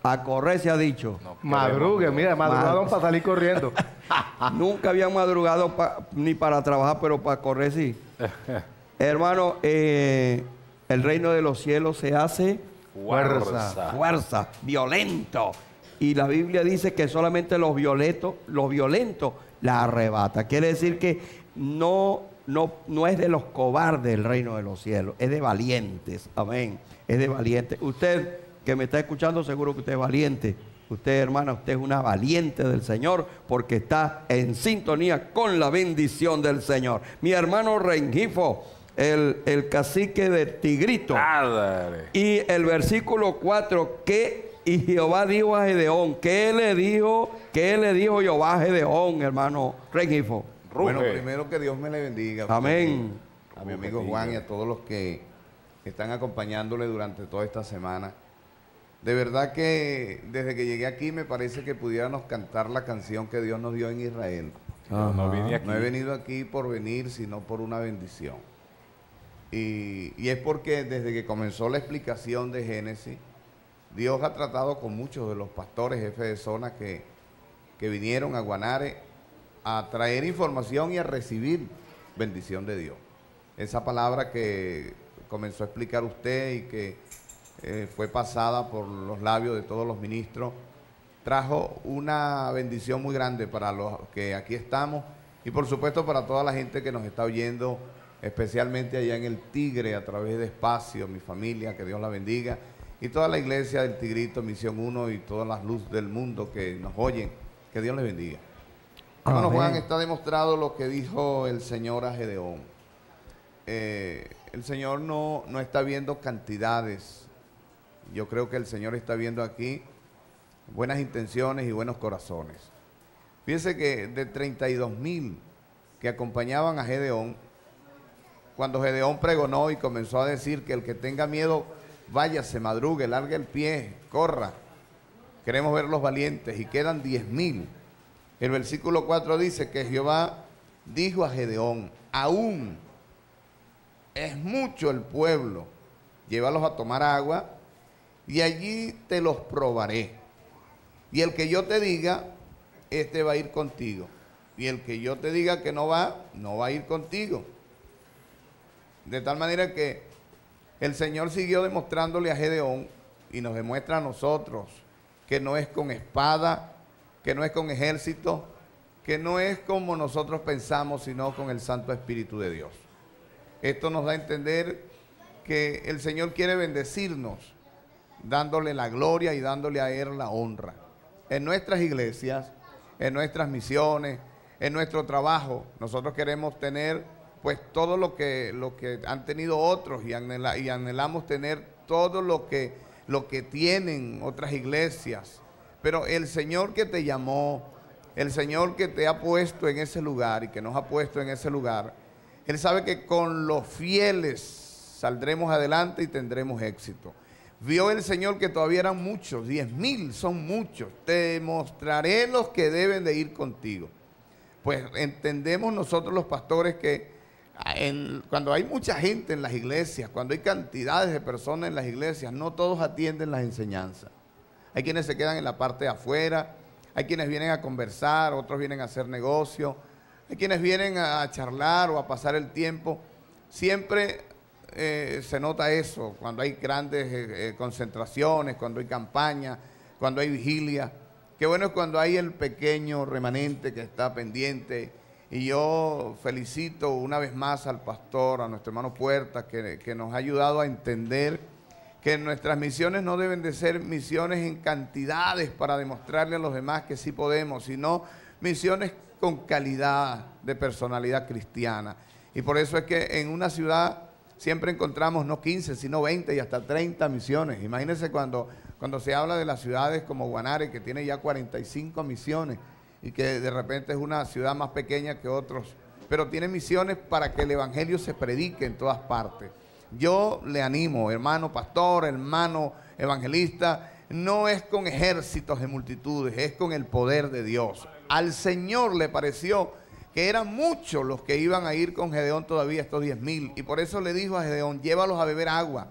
A correr se ha dicho. No, madrugue, mira, madrugaron Madre. Para salir corriendo. Nunca habían madrugado pa, ni para trabajar, pero para correr sí. Hermano, eh, El reino de los cielos se hace fuerza, fuerza, violento. Y la Biblia dice que solamente los violentos, los violentos la arrebata. Quiere decir que no, no, no es de los cobardes el reino de los cielos, es de valientes. Amén. Es de valientes. Usted que me está escuchando, seguro que usted es valiente. Usted, hermana, usted es una valiente del Señor porque está en sintonía con la bendición del Señor. Mi hermano Rengifo, el, el cacique de Tigrito. Ah, y el versículo cuatro, que y Jehová dijo a Gedeón. ¿Qué le dijo? ¿Qué le dijo Jehová a Gedeón, hermano Rengifo? Bueno, primero que Dios me le bendiga. Amén. A mi amigo Juan y a todos los que están acompañándole durante toda esta semana. De verdad que desde que llegué aquí me parece que pudiéramos cantar la canción que Dios nos dio en Israel. No, no, vine aquí. No he venido aquí por venir, sino por una bendición. Y, y es porque desde que comenzó la explicación de Génesis, Dios ha tratado con muchos de los pastores, jefes de zona que, que vinieron a Guanare a traer información y a recibir bendición de Dios. Esa palabra que comenzó a explicar usted y que Eh, fue pasada por los labios de todos los ministros, trajo una bendición muy grande para los que aquí estamos y por supuesto para toda la gente que nos está oyendo, especialmente allá en el Tigre a través de Espacio, mi familia, que Dios la bendiga, y toda la iglesia del Tigrito, Misión uno y todas las luces del mundo que nos oyen, que Dios les bendiga. Hermano Juan, está demostrado lo que dijo el Señor a Gedeón. Eh, el Señor no, no está viendo cantidades. Yo creo que el Señor está viendo aquí buenas intenciones y buenos corazones. Fíjense que de treinta y dos mil que acompañaban a Gedeón, cuando Gedeón pregonó y comenzó a decir que el que tenga miedo, vaya, se madrugue, largue el pie, corra. Queremos ver los valientes y quedan diez mil. El versículo cuatro dice que Jehová dijo a Gedeón, aún es mucho el pueblo, llévalos a tomar agua y allí te los probaré. Y el que yo te diga, este va a ir contigo. Y el que yo te diga que no va, no va a ir contigo. De tal manera que el Señor siguió demostrándole a Gedeón y nos demuestra a nosotros que no es con espada, que no es con ejército, que no es como nosotros pensamos, sino con el Santo Espíritu de Dios. Esto nos da a entender que el Señor quiere bendecirnos, dándole la gloria y dándole a Él la honra. En nuestras iglesias, en nuestras misiones, en nuestro trabajo, nosotros queremos tener pues todo lo que, lo que han tenido otros y, anhela, y anhelamos tener todo lo que, lo que tienen otras iglesias. Pero el Señor que te llamó, el Señor que te ha puesto en ese lugar y que nos ha puesto en ese lugar, Él sabe que con los fieles saldremos adelante y tendremos éxito. Vio el Señor que todavía eran muchos, diez mil son muchos. Te mostraré los que deben de ir contigo. Pues entendemos nosotros los pastores que en, cuando hay mucha gente en las iglesias, cuando hay cantidades de personas en las iglesias, no todos atienden las enseñanzas. Hay quienes se quedan en la parte de afuera, hay quienes vienen a conversar, otros vienen a hacer negocio, hay quienes vienen a charlar o a pasar el tiempo. Siempre Eh, se nota eso cuando hay grandes eh, concentraciones, cuando hay campañas, cuando hay vigilia. Qué bueno es cuando hay el pequeño remanente que está pendiente. Y yo felicito una vez más al pastor, a nuestro hermano Puerta, que, que nos ha ayudado a entender que nuestras misiones no deben de ser misiones en cantidades para demostrarle a los demás que sí podemos, sino misiones con calidad de personalidad cristiana. Y por eso es que en una ciudad siempre encontramos no quince, sino veinte y hasta treinta misiones. Imagínense cuando, cuando se habla de las ciudades como Guanare, que tiene ya cuarenta y cinco misiones y que de repente es una ciudad más pequeña que otros, pero tiene misiones para que el evangelio se predique en todas partes. Yo le animo, hermano pastor, hermano evangelista, no es con ejércitos de multitudes, es con el poder de Dios. Al Señor le pareció que eran muchos los que iban a ir con Gedeón todavía, estos diez mil. Y por eso le dijo a Gedeón, llévalos a beber agua.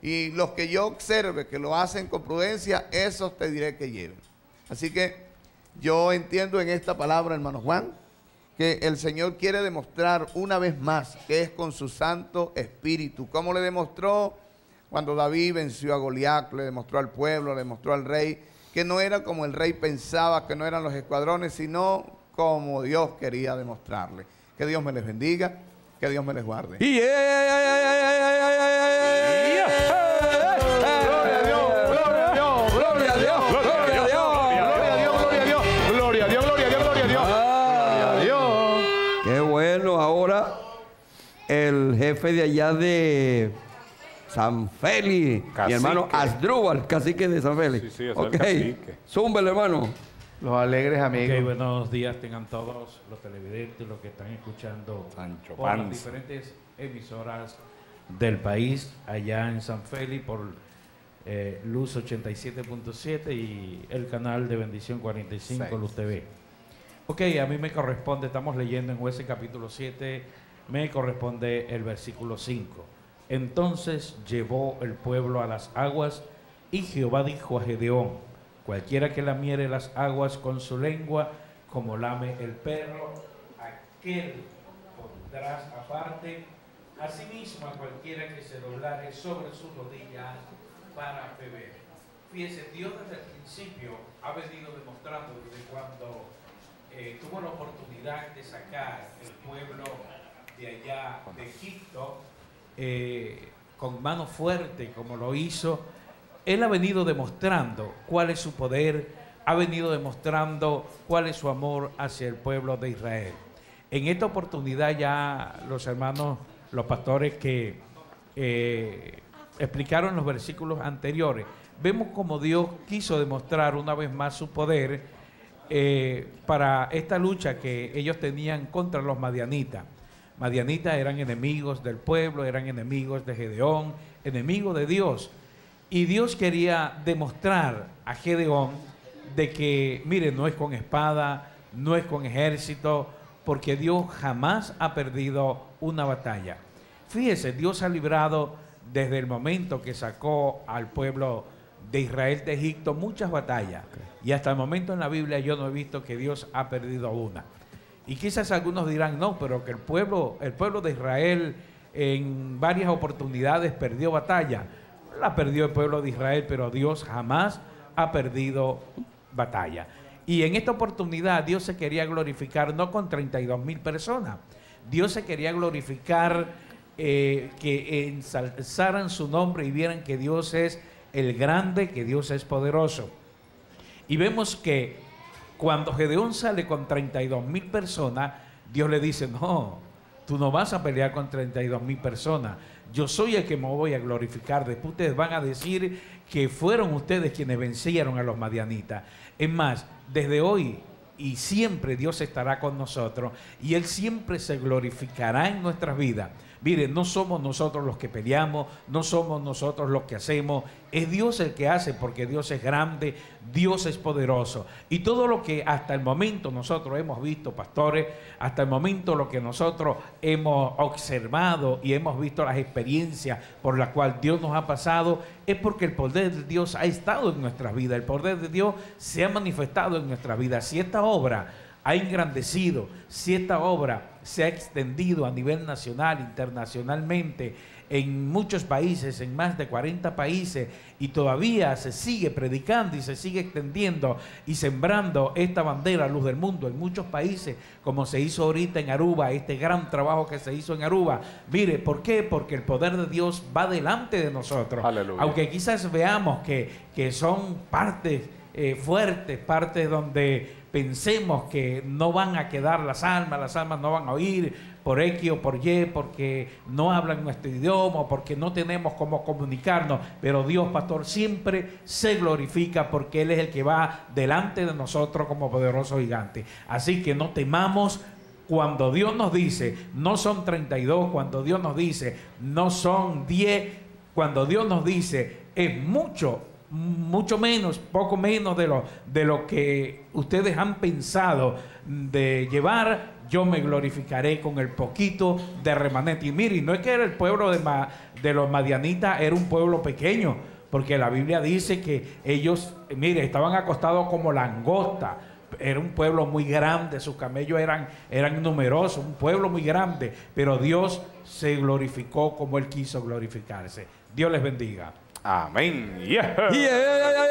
Y los que yo observe que lo hacen con prudencia, esos te diré que lleven. Así que yo entiendo en esta palabra, hermano Juan, que el Señor quiere demostrar una vez más, que es con su Santo Espíritu. ¿Cómo le demostró? Cuando David venció a Goliat, le demostró al pueblo, le demostró al rey, que no era como el rey pensaba, que no eran los escuadrones, sino como Dios quería demostrarle. Que Dios me les bendiga, que Dios me les guarde. El jefe de allá de San Feli, cacique. Mi hermano Asdrúbal, cacique de San Feli. Sí, sí, es okay. El cacique. Zúmbele, hermano. Los alegres amigos. Okay, buenos días tengan todos los televidentes, los que están escuchando Sancho por Panza. Las diferentes emisoras del país, allá en San Feli, por eh, Luz ochenta y siete punto siete y el canal de Bendición cuarenta y cinco, seis. Luz T V. Ok, a mí me corresponde, estamos leyendo en Jueces capítulo siete, me corresponde el versículo cinco. Entonces llevó el pueblo a las aguas, y Jehová dijo a Gedeón: cualquiera que lamiere las aguas con su lengua, como lame el perro, aquel pondrás aparte. Asimismo, a cualquiera que se doblare sobre sus rodillas para beber. Fíjese, Dios desde el principio ha venido demostrando, desde cuando eh, tuvo la oportunidad de sacar el pueblo de allá de Egipto, eh, con mano fuerte como lo hizo, él ha venido demostrando cuál es su poder, ha venido demostrando cuál es su amor hacia el pueblo de Israel. En esta oportunidad ya los hermanos, los pastores que eh, explicaron los versículos anteriores, vemos como Dios quiso demostrar una vez más su poder eh, para esta lucha que ellos tenían contra los madianitas. Madianitas eran enemigos del pueblo, eran enemigos de Gedeón, enemigos de Dios. Y Dios quería demostrar a Gedeón de que, mire, no es con espada, no es con ejército, porque Dios jamás ha perdido una batalla. Fíjese, Dios ha librado desde el momento que sacó al pueblo de Israel de Egipto muchas batallas. Y hasta el momento en la Biblia yo no he visto que Dios ha perdido una. Y quizás algunos dirán, no, pero que el pueblo, el pueblo de Israel en varias oportunidades perdió batalla. La perdió el pueblo de Israel, pero Dios jamás ha perdido batalla. Y en esta oportunidad Dios se quería glorificar no con treinta y dos mil personas. Dios se quería glorificar eh, que ensalzaran su nombre y vieran que Dios es el grande, que Dios es poderoso. Y vemos que cuando Gedeón sale con treinta y dos mil personas, Dios le dice, no, tú no vas a pelear con treinta y dos mil personas. Yo soy el que me voy a glorificar. Después ustedes van a decir que fueron ustedes quienes vencieron a los madianitas. Es más, desde hoy y siempre Dios estará con nosotros y Él siempre se glorificará en nuestras vidas. Miren, no somos nosotros los que peleamos, no somos nosotros los que hacemos, es Dios el que hace, porque Dios es grande, Dios es poderoso. Y todo lo que hasta el momento nosotros hemos visto, pastores, hasta el momento lo que nosotros hemos observado y hemos visto las experiencias por las cuales Dios nos ha pasado, es porque el poder de Dios ha estado en nuestras vidas, el poder de Dios se ha manifestado en nuestras vidas. Si esta obra ha engrandecido, si esta obra se ha extendido a nivel nacional, internacionalmente, en muchos países, en más de cuarenta países, y todavía se sigue predicando y se sigue extendiendo y sembrando esta bandera, luz del mundo, en muchos países, como se hizo ahorita en Aruba, este gran trabajo que se hizo en Aruba. Mire, ¿por qué? Porque el poder de Dios va delante de nosotros. Aleluya. Aunque quizás veamos que, que son partes eh, fuertes, partes donde pensemos que no van a quedar las almas, las almas no van a oír por X o por Y, porque no hablan nuestro idioma, porque no tenemos cómo comunicarnos, pero Dios, pastor, siempre se glorifica porque Él es el que va delante de nosotros como poderoso gigante. Así que no temamos cuando Dios nos dice, no son treinta y dos, cuando Dios nos dice, no son diez, cuando Dios nos dice, es mucho, mucho menos, poco menos de lo, de lo que ustedes han pensado de llevar, yo me glorificaré con el poquito de remanente. Y mire, no es que era el pueblo de, Ma, de los madianitas, era un pueblo pequeño, porque la Biblia dice que ellos, mire, estaban acostados como langosta. era un pueblo muy grande, sus camellos eran, eran numerosos, un pueblo muy grande, pero Dios se glorificó como Él quiso glorificarse. Dios les bendiga. Amén. Yeah. Yeah, yeah, yeah, yeah,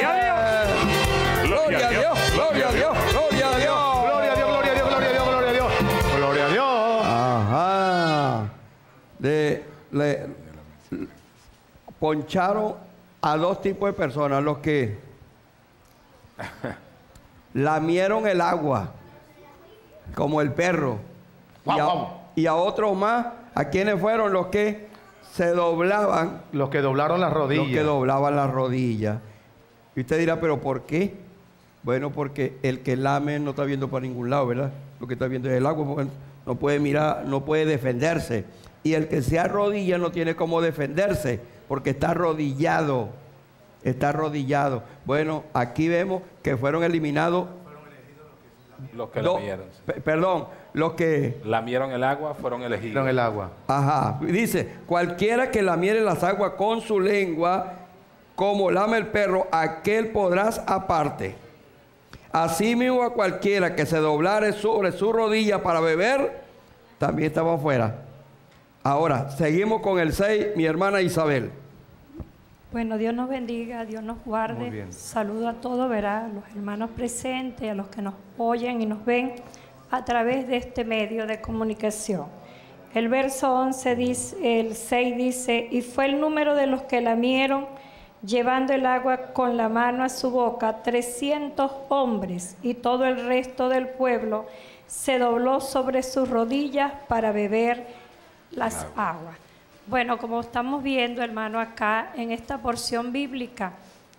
yeah. Gloria a Dios. Gloria a Dios. Gloria a Dios. Gloria a Dios. Gloria a Dios. Gloria a Dios. Gloria a Dios. Gloria a Dios. Gloria a Dios. Ajá. Le, le, le poncharon a dos tipos de personas, los que lamieron el agua, como el perro. Wow, y, a, wow. y a otros más, ¿a quiénes fueron? Los que se doblaban. Los que doblaron las rodillas. Los que doblaban las rodillas. Y usted dirá, ¿pero por qué? Bueno, porque el que lame no está viendo para ningún lado, ¿verdad? Lo que está viendo es el agua, porque no puede mirar, no puede defenderse. Y el que se arrodilla no tiene cómo defenderse, porque está arrodillado. Está arrodillado. Bueno, aquí vemos que fueron eliminados. Los que Do, lamieron. Perdón, los que... lamieron el agua, fueron elegidos. El agua. Ajá. Dice, cualquiera que lamiere las aguas con su lengua, como lame el perro, aquel podrás aparte. Asimismo a cualquiera que se doblare sobre su rodilla para beber, también estaba afuera. Ahora, seguimos con el seis, mi hermana Isabel. Bueno, Dios nos bendiga, Dios nos guarde. Saludo a todos, ¿verdad? A los hermanos presentes, a los que nos oyen y nos ven a través de este medio de comunicación. El verso once dice, el seis dice, y fue el número de los que lamieron, llevando el agua con la mano a su boca, trescientos hombres, y todo el resto del pueblo se dobló sobre sus rodillas para beber las aguas. Bueno, como estamos viendo, hermano, acá en esta porción bíblica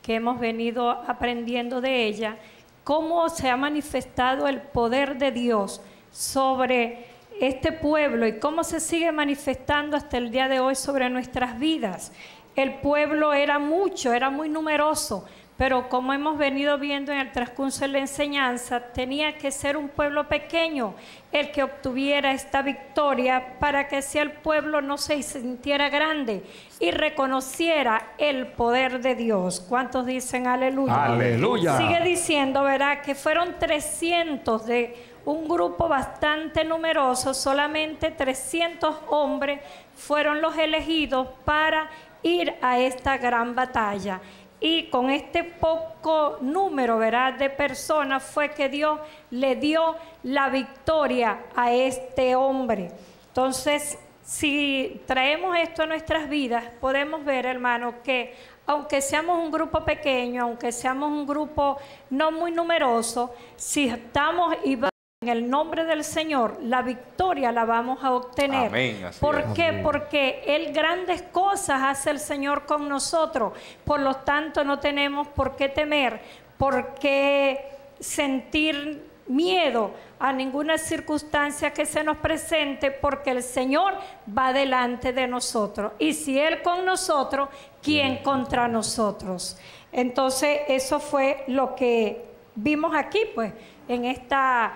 que hemos venido aprendiendo de ella, cómo se ha manifestado el poder de Dios sobre este pueblo y cómo se sigue manifestando hasta el día de hoy sobre nuestras vidas. El pueblo era mucho, era muy numeroso, pero como hemos venido viendo en el transcurso de la enseñanza, tenía que ser un pueblo pequeño el que obtuviera esta victoria para que así el pueblo no se sintiera grande y reconociera el poder de Dios. ¿Cuántos dicen aleluya? Aleluya. Sigue diciendo, ¿verdad? Que fueron trescientos de un grupo bastante numeroso, solamente trescientos hombres fueron los elegidos para ir a esta gran batalla. Y con este poco número, ¿verdad?, de personas fue que Dios le dio la victoria a este hombre. Entonces, si traemos esto a nuestras vidas, podemos ver, hermano, que aunque seamos un grupo pequeño, aunque seamos un grupo no muy numeroso, si estamos y vamos en el nombre del Señor, la victoria la vamos a obtener. Amén, ¿por es. qué? Amén. Porque Él grandes cosas hace el Señor con nosotros. Por lo tanto, no tenemos por qué temer, por qué sentir miedo a ninguna circunstancia que se nos presente, porque el Señor va delante de nosotros. Y si Él con nosotros, ¿quién contra nosotros? Entonces, eso fue lo que vimos aquí, pues, en esta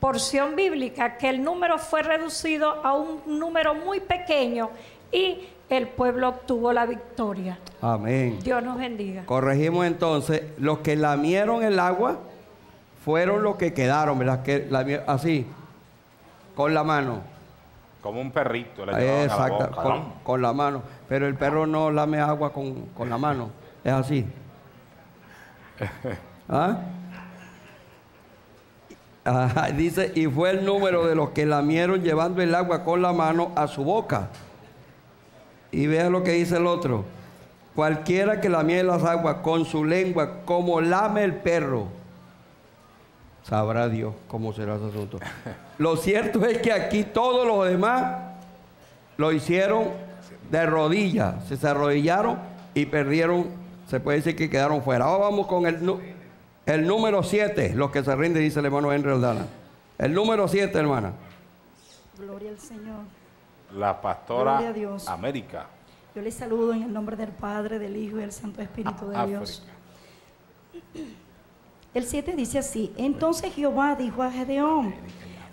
porción bíblica, que el número fue reducido a un número muy pequeño y el pueblo obtuvo la victoria. Amén. Dios nos bendiga. Corregimos entonces, los que lamieron el agua fueron los que quedaron, ¿verdad? Que lamieron, así, con la mano. Como un perrito. Le Exacto, la boca, con, ¿no? con la mano. Pero el perro no lame agua con, con la mano, es así. ¿Ah? Ajá, dice, y fue el número de los que lamieron llevando el agua con la mano a su boca. Y vea lo que dice el otro. Cualquiera que lamiere las aguas con su lengua, como lame el perro, sabrá Dios cómo será ese asunto. Lo cierto es que aquí todos los demás lo hicieron de rodillas. Se arrodillaron y perdieron, se puede decir que quedaron fuera. Ahora vamos con el... El número siete, los que se rinden, dice el hermano Henry Aldana. El número siete, hermana. Gloria al Señor. La pastora Gloria a Dios. América. Yo les saludo en el nombre del Padre, del Hijo y del Santo Espíritu de África. Dios. El siete dice así. Entonces Jehová dijo a Gedeón,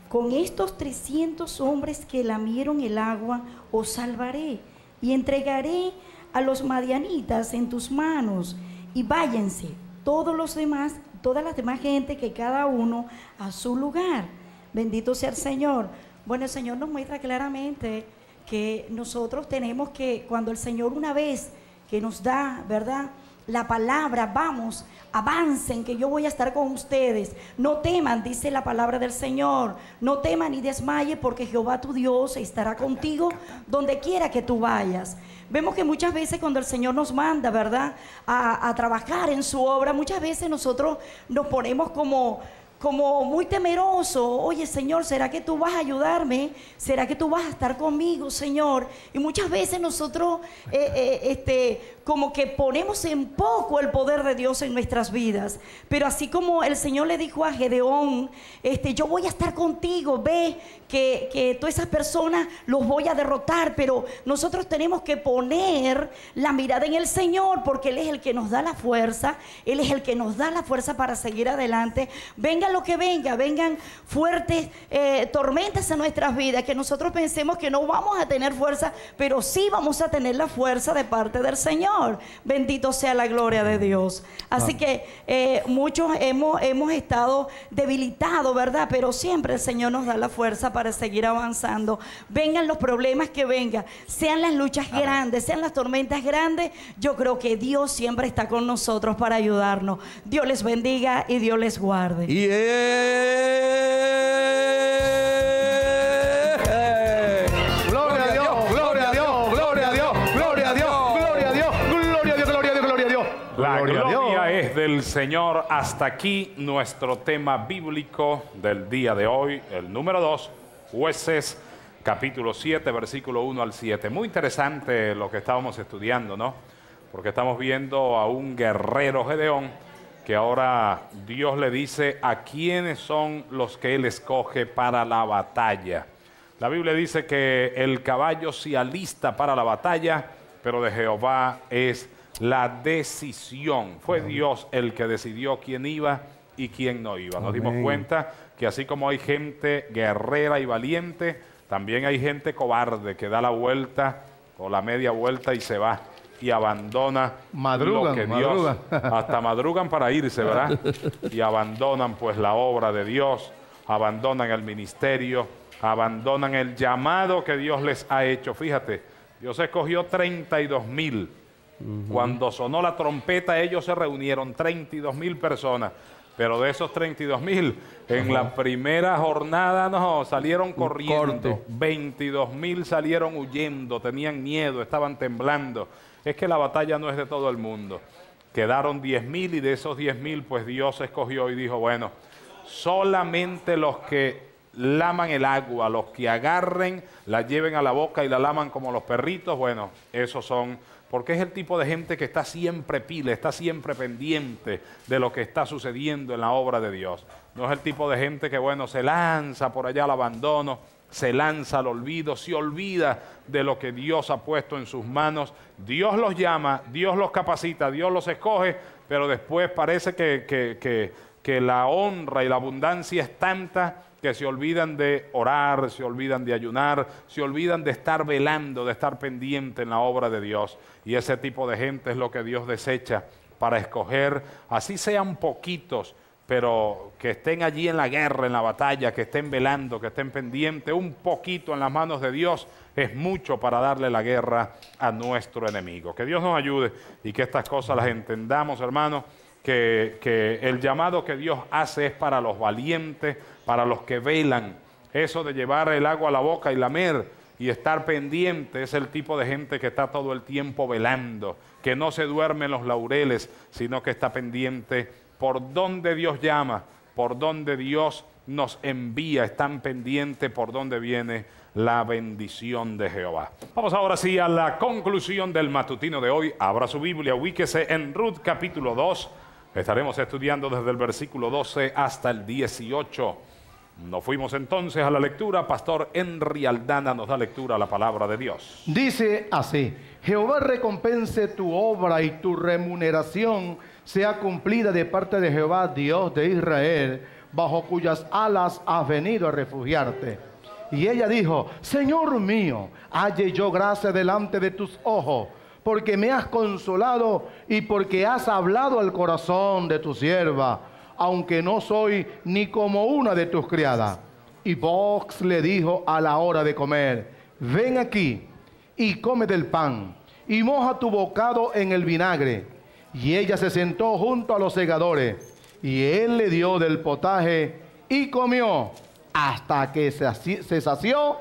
con estos trescientos hombres que lamieron el agua, os salvaré y entregaré a los madianitas en tus manos. y váyanse todos los demás, todas las demás gente, que cada uno a su lugar. Bendito sea el Señor. Bueno, el Señor nos muestra claramente que nosotros tenemos que, cuando el Señor una vez que nos da, ¿verdad?, la palabra, vamos, avancen, que yo voy a estar con ustedes. No teman, dice la palabra del Señor. No teman ni desmaye, porque Jehová tu Dios estará contigo donde quiera que tú vayas. Vemos que muchas veces cuando el Señor nos manda, ¿verdad?, a, a trabajar en su obra, muchas veces nosotros nos ponemos como... como muy temeroso. Oye, Señor, ¿será que tú vas a ayudarme? ¿Será que tú vas a estar conmigo, Señor? Y muchas veces nosotros eh, eh, este, como que ponemos en poco el poder de Dios en nuestras vidas. Pero así como el Señor le dijo a Gedeón, este, yo voy a estar contigo, ve que, que todas esas personas los voy a derrotar, pero nosotros tenemos que poner la mirada en el Señor, porque Él es el que nos da la fuerza, Él es el que nos da la fuerza para seguir adelante. Venga lo que venga, vengan fuertes eh, tormentas a nuestras vidas, que nosotros pensemos que no vamos a tener fuerza, pero sí vamos a tener la fuerza de parte del Señor. Bendito sea la gloria de Dios. Así ah. que eh, muchos hemos, hemos estado debilitados, ¿verdad? Pero siempre el Señor nos da la fuerza para seguir avanzando. Vengan los problemas que vengan, sean las luchas ah. grandes, sean las tormentas grandes, yo creo que Dios siempre está con nosotros para ayudarnos. Dios les bendiga y Dios les guarde. Y es Eh, eh. Gloria a Dios, gloria a Dios, gloria a Dios, gloria a Dios, gloria a Dios, gloria a Dios, gloria a Dios, gloria a Dios. La gloria es del Señor. Hasta aquí nuestro tema bíblico del día de hoy, el número dos, Jueces, capítulo siete, versículo uno al siete. Muy interesante lo que estábamos estudiando, ¿no? Porque estamos viendo a un guerrero, Gedeón, que ahora Dios le dice a quiénes son los que Él escoge para la batalla. La Biblia dice que el caballo se alista para la batalla, pero de Jehová es la decisión. Fue Dios el que decidió quién iba y quién no iba. Nos Amén. Dimos cuenta que así como hay gente guerrera y valiente, también hay gente cobarde que da la vuelta o la media vuelta y se va. Y abandona madrugan, lo que Dios... Madrugan. Hasta madrugan para irse, ¿verdad? Y abandonan pues la obra de Dios, abandonan el ministerio, abandonan el llamado que Dios les ha hecho. Fíjate, Dios escogió treinta y dos mil. Uh-huh. Cuando sonó la trompeta, ellos se reunieron, treinta y dos mil personas. Pero de esos treinta y dos mil, en uh-huh. la primera jornada, no, salieron corriendo. veintidós mil salieron huyendo, tenían miedo, estaban temblando. Es que la batalla no es de todo el mundo. Quedaron diez mil y de esos diez mil, pues Dios escogió y dijo, bueno, solamente los que laman el agua, los que agarren, la lleven a la boca y la laman como los perritos, bueno, esos son... Porque es el tipo de gente que está siempre pila, está siempre pendiente de lo que está sucediendo en la obra de Dios. No es el tipo de gente que, bueno, se lanza por allá al abandono, se lanza al olvido, se olvida de lo que Dios ha puesto en sus manos. Dios los llama, Dios los capacita, Dios los escoge, pero después parece que, que, que, que la honra y la abundancia es tanta que se olvidan de orar, se olvidan de ayunar, se olvidan de estar velando, de estar pendiente en la obra de Dios. Y ese tipo de gente es lo que Dios desecha para escoger, así sean poquitos, pero que estén allí en la guerra, en la batalla, que estén velando, que estén pendientes. Un poquito en las manos de Dios es mucho para darle la guerra a nuestro enemigo. Que Dios nos ayude y que estas cosas las entendamos, hermanos. Que, que el llamado que Dios hace es para los valientes, para los que velan. Eso de llevar el agua a la boca y lamer y estar pendiente es el tipo de gente que está todo el tiempo velando, que no se duerme en los laureles, sino que está pendiente por donde Dios llama, por donde Dios nos envía, están pendientes por donde viene la bendición de Jehová. Vamos ahora sí a la conclusión del matutino de hoy. Abra su Biblia, ubíquese en Ruth capítulo dos. Estaremos estudiando desde el versículo doce hasta el dieciocho. Nos fuimos entonces a la lectura. Pastor Henry Aldana nos da lectura a la palabra de Dios. Dice así: Jehová recompense tu obra y tu remuneración sea cumplida de parte de Jehová, Dios de Israel, bajo cuyas alas has venido a refugiarte. Y ella dijo: Señor mío, halle yo gracia delante de tus ojos, porque me has consolado y porque has hablado al corazón de tu sierva, aunque no soy ni como una de tus criadas. Y Box le dijo a la hora de comer, ven aquí y come del pan, y moja tu bocado en el vinagre. Y ella se sentó junto a los segadores, y él le dio del potaje y comió hasta que se sació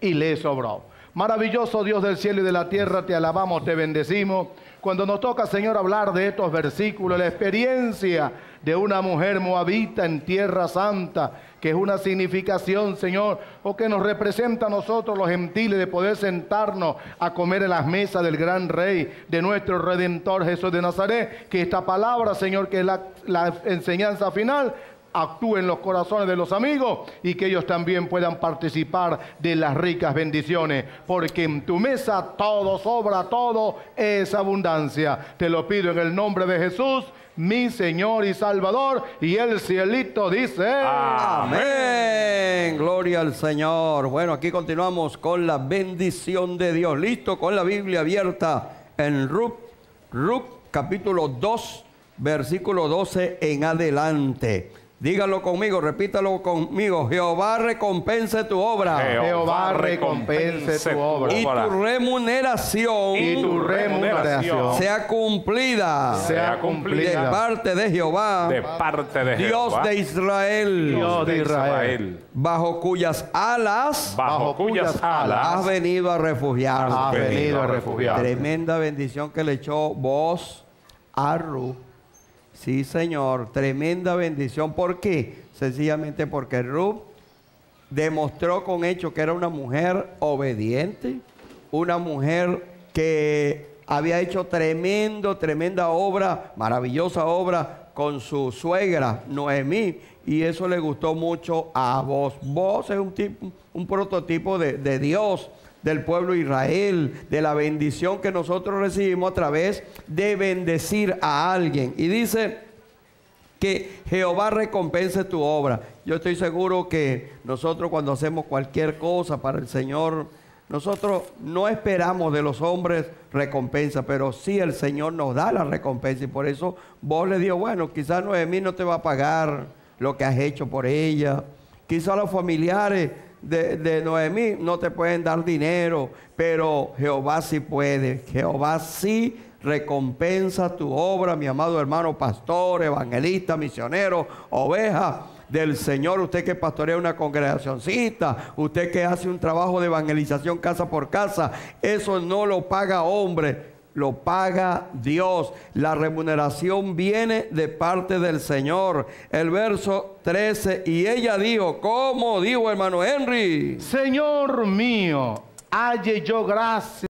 y le sobró. Maravilloso Dios del cielo y de la tierra, te alabamos, te bendecimos. Cuando nos toca, Señor, hablar de estos versículos, la experiencia de una mujer moabita en tierra santa, que es una significación, Señor, o que nos representa a nosotros los gentiles, de poder sentarnos a comer en las mesas del gran Rey, de nuestro Redentor Jesús de Nazaret, que esta palabra, Señor, que es la, la enseñanza final, actúe en los corazones de los amigos y que ellos también puedan participar de las ricas bendiciones, porque en tu mesa todo sobra, todo es abundancia. Te lo pido en el nombre de Jesús, mi Señor y Salvador, y el cielito dice amén. Gloria al Señor. Bueno, aquí continuamos con la bendición de Dios. Listo, con la Biblia abierta en Ruth, Ruth capítulo dos, versículo doce en adelante. Dígalo conmigo, repítalo conmigo. Jehová recompense tu obra. Jehová recompense tu obra. Y tu remuneración. Y tu remuneración. Sea cumplida. Sea cumplida. De parte de Jehová. De parte de Dios Jehová. De Israel, Dios de Israel. Bajo cuyas alas. Bajo cuyas alas. Has venido a refugiarte. Has venido a refugiarte. Tremenda bendición que le echó vos a Ruth. Sí, Señor, tremenda bendición. ¿Por qué? Sencillamente porque Ruth demostró con hechos que era una mujer obediente, una mujer que había hecho tremendo, tremenda obra, maravillosa obra con su suegra, Noemí, y eso le gustó mucho a vos. Vos es un, tipo, un prototipo de, de Dios, del pueblo de Israel, de la bendición que nosotros recibimos a través de bendecir a alguien. Y dice que Jehová recompense tu obra. Yo estoy seguro que nosotros, cuando hacemos cualquier cosa para el Señor, nosotros no esperamos de los hombres recompensa, pero sí el Señor nos da la recompensa. Y por eso vos le digo, bueno, quizás Noemí no te va a pagar lo que has hecho por ella, quizás los familiares De, de Noemí no te pueden dar dinero, pero Jehová sí puede. Jehová sí recompensa tu obra, mi amado hermano pastor, evangelista, misionero, oveja del Señor, usted que pastorea una congregacioncita, usted que hace un trabajo de evangelización casa por casa. Eso no lo paga hombre, lo paga Dios. La remuneración viene de parte del Señor. El verso trece, y ella dijo, ¿cómo dijo, hermano Henry? Señor mío, halle yo gracia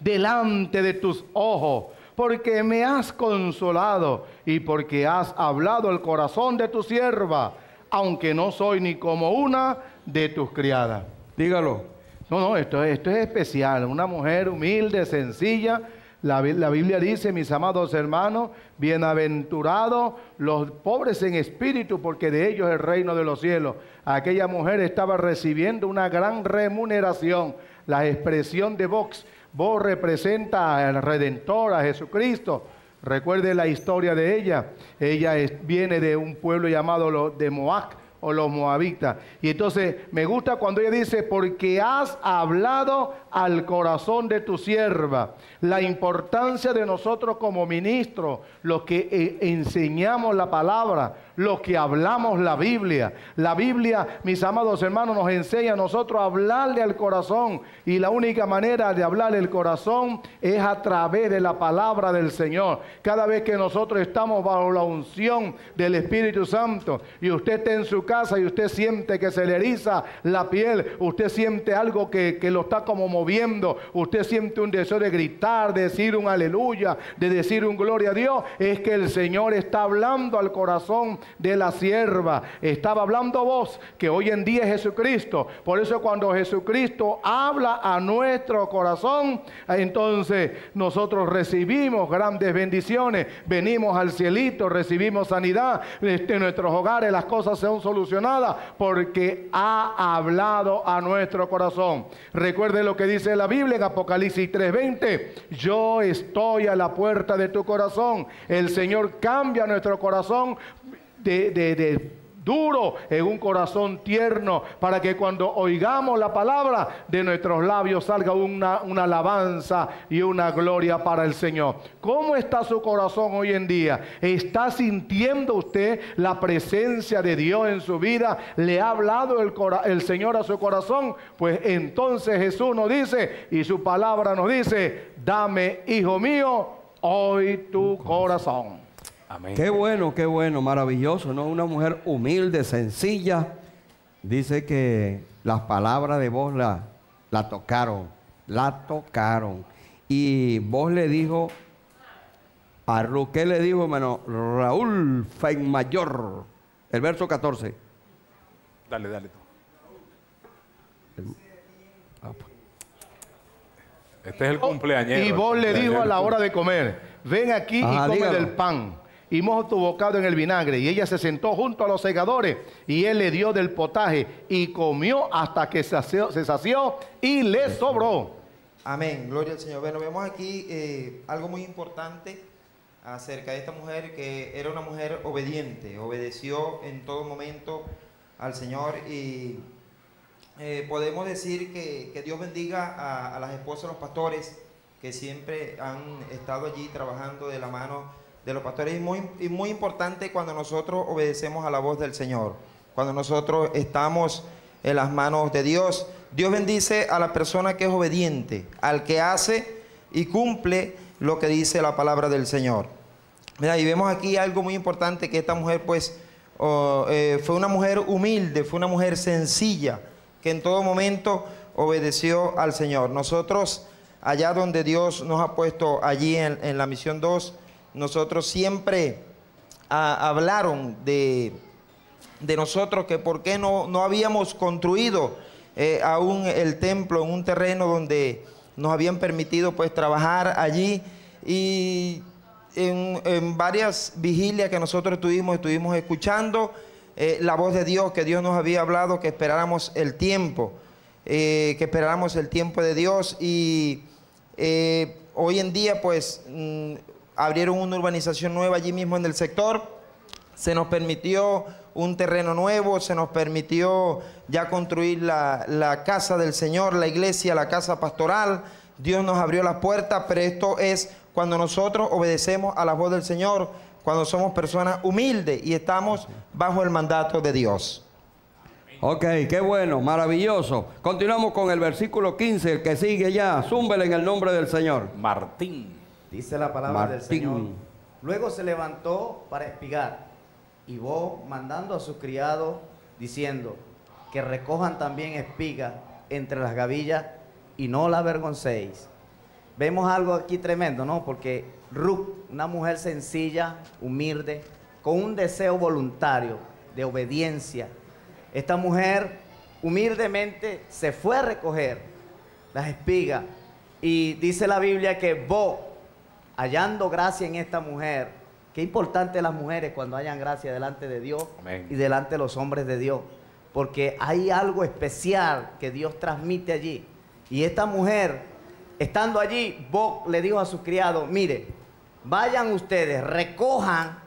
delante de tus ojos, porque me has consolado y porque has hablado al corazón de tu sierva, aunque no soy ni como una de tus criadas. Dígalo. No, no, esto, esto es especial. Una mujer humilde, sencilla. La, la Biblia dice, mis amados hermanos, bienaventurados los pobres en espíritu, porque de ellos es el reino de los cielos. Aquella mujer estaba recibiendo una gran remuneración. La expresión de Vox, vos representa al Redentor, a Jesucristo. Recuerde la historia de ella. Ella es, viene de un pueblo llamado los de Moab, o los moabitas. Y entonces me gusta cuando ella dice, porque has hablado al corazón de tu sierva. La importancia de nosotros como ministros, los que eh, enseñamos la palabra, los que hablamos la Biblia. La Biblia, mis amados hermanos, nos enseña a nosotros a hablarle al corazón, y la única manera de hablarle al corazón es a través de la palabra del Señor. Cada vez que nosotros estamos bajo la unción del Espíritu Santo, y usted está en su casa y usted siente que se le eriza la piel, usted siente algo que, que lo está como moviendo, usted siente un deseo de gritar, de decir un aleluya, de decir un gloria a Dios, es que el Señor está hablando al corazón de la sierva. Estaba hablando vos, que hoy en día es Jesucristo. Por eso cuando Jesucristo habla a nuestro corazón, entonces nosotros recibimos grandes bendiciones, venimos al cielito, recibimos sanidad, en nuestros hogares las cosas son solucionadas porque ha hablado a nuestro corazón. Recuerde lo que dice la Biblia en Apocalipsis tres veinte. Yo estoy a la puerta de tu corazón. El Señor cambia nuestro corazón de... de, de duro en un corazón tierno, para que cuando oigamos la palabra de nuestros labios salga una, una alabanza y una gloria para el Señor. ¿Cómo está su corazón hoy en día? ¿Está sintiendo usted la presencia de Dios en su vida? ¿Le ha hablado el, el Señor a su corazón? Pues entonces Jesús nos dice, y su palabra nos dice, dame, hijo mío, hoy tu corazón. Amén. Qué bueno, qué bueno, maravilloso, ¿no? Una mujer humilde, sencilla. Dice que las palabras de vos la, la tocaron, la tocaron. Y vos le dijo, a Ruqué le dijo, hermano, Raúl Feinmayor, el verso catorce. Dale, dale. El, ah, pues. Este es el cumpleañero. Y vos le dijo a la hora de comer, ven aquí. Ajá, y come dígalo. Del pan. Y mojó tu bocado en el vinagre. Y ella se sentó junto a los segadores, y él le dio del potaje, y comió hasta que sació, se sació y le sobró. Amén, gloria al Señor. Bueno, vemos aquí eh, algo muy importante acerca de esta mujer, que era una mujer obediente, obedeció en todo momento al Señor. Y eh, podemos decir que, que Dios bendiga a, a las esposas de los pastores, que siempre han estado allí trabajando de la mano de los pastores. Y muy, y muy importante cuando nosotros obedecemos a la voz del Señor, cuando nosotros estamos en las manos de Dios. Dios bendice a la persona que es obediente, al que hace y cumple lo que dice la palabra del Señor. Mira, y vemos aquí algo muy importante, que esta mujer pues oh, eh, fue una mujer humilde, fue una mujer sencilla, que en todo momento obedeció al Señor. Nosotros, allá donde Dios nos ha puesto, allí en, en la misión dos, nosotros siempre a, hablaron de, de nosotros, que por qué no, no habíamos construido eh, aún el templo en un terreno donde nos habían permitido pues trabajar allí. Y en, en varias vigilias que nosotros tuvimos, estuvimos escuchando eh, la voz de Dios, que Dios nos había hablado que esperáramos el tiempo, eh, que esperáramos el tiempo de Dios. Y eh, hoy en día pues... Mmm, abrieron una urbanización nueva allí mismo en el sector, se nos permitió un terreno nuevo, se nos permitió ya construir la, la casa del Señor, la iglesia, la casa pastoral. Dios nos abrió las puertas, pero esto es cuando nosotros obedecemos a la voz del Señor, cuando somos personas humildes y estamos bajo el mandato de Dios. Ok, qué bueno, maravilloso. Continuamos con el versículo quince, el que sigue ya, zúmbele en el nombre del Señor. Martín. Dice la palabra Martín. Del Señor. Luego se levantó para espigar, y Boaz mandando a sus criados, diciendo, que recojan también espigas entre las gavillas y no la avergoncéis. Vemos algo aquí tremendo, ¿no? Porque Ruth, una mujer sencilla, humilde, con un deseo voluntario de obediencia. Esta mujer humildemente se fue a recoger las espigas, y dice la Biblia que Boaz, hallando gracia en esta mujer. Qué importante las mujeres cuando hallan gracia delante de Dios. Amén. Y delante de los hombres de Dios, porque hay algo especial que Dios transmite allí. Y esta mujer, estando allí, Boaz le dijo a sus criados, mire, vayan ustedes, recojan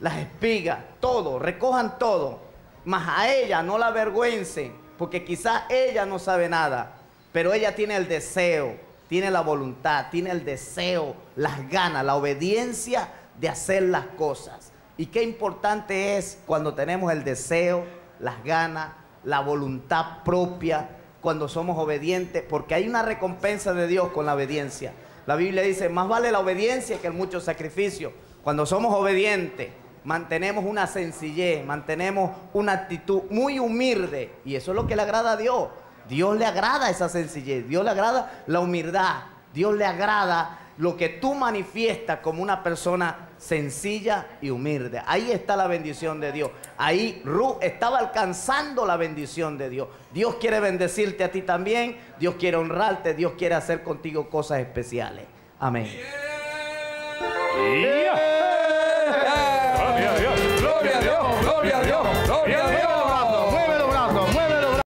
las espigas, todo, recojan todo, mas a ella no la avergüencen, porque quizás ella no sabe nada, pero ella tiene el deseo, tiene la voluntad, tiene el deseo, las ganas, la obediencia de hacer las cosas. Y qué importante es cuando tenemos el deseo, las ganas, la voluntad propia, cuando somos obedientes, porque hay una recompensa de Dios con la obediencia. La Biblia dice, más vale la obediencia que el mucho sacrificio. Cuando somos obedientes, mantenemos una sencillez, mantenemos una actitud muy humilde, y eso es lo que le agrada a Dios. Dios le agrada esa sencillez, Dios le agrada la humildad, Dios le agrada lo que tú manifiestas como una persona sencilla y humilde. Ahí está la bendición de Dios. Ahí Ruth estaba alcanzando la bendición de Dios. Dios quiere bendecirte a ti también. Dios quiere honrarte. Dios quiere hacer contigo cosas especiales. Amén. Yeah. Yeah. Gloria a Dios, gloria a Dios, gloria a Dios, gloria a Dios. Mueve los brazos, mueve los brazos, mueve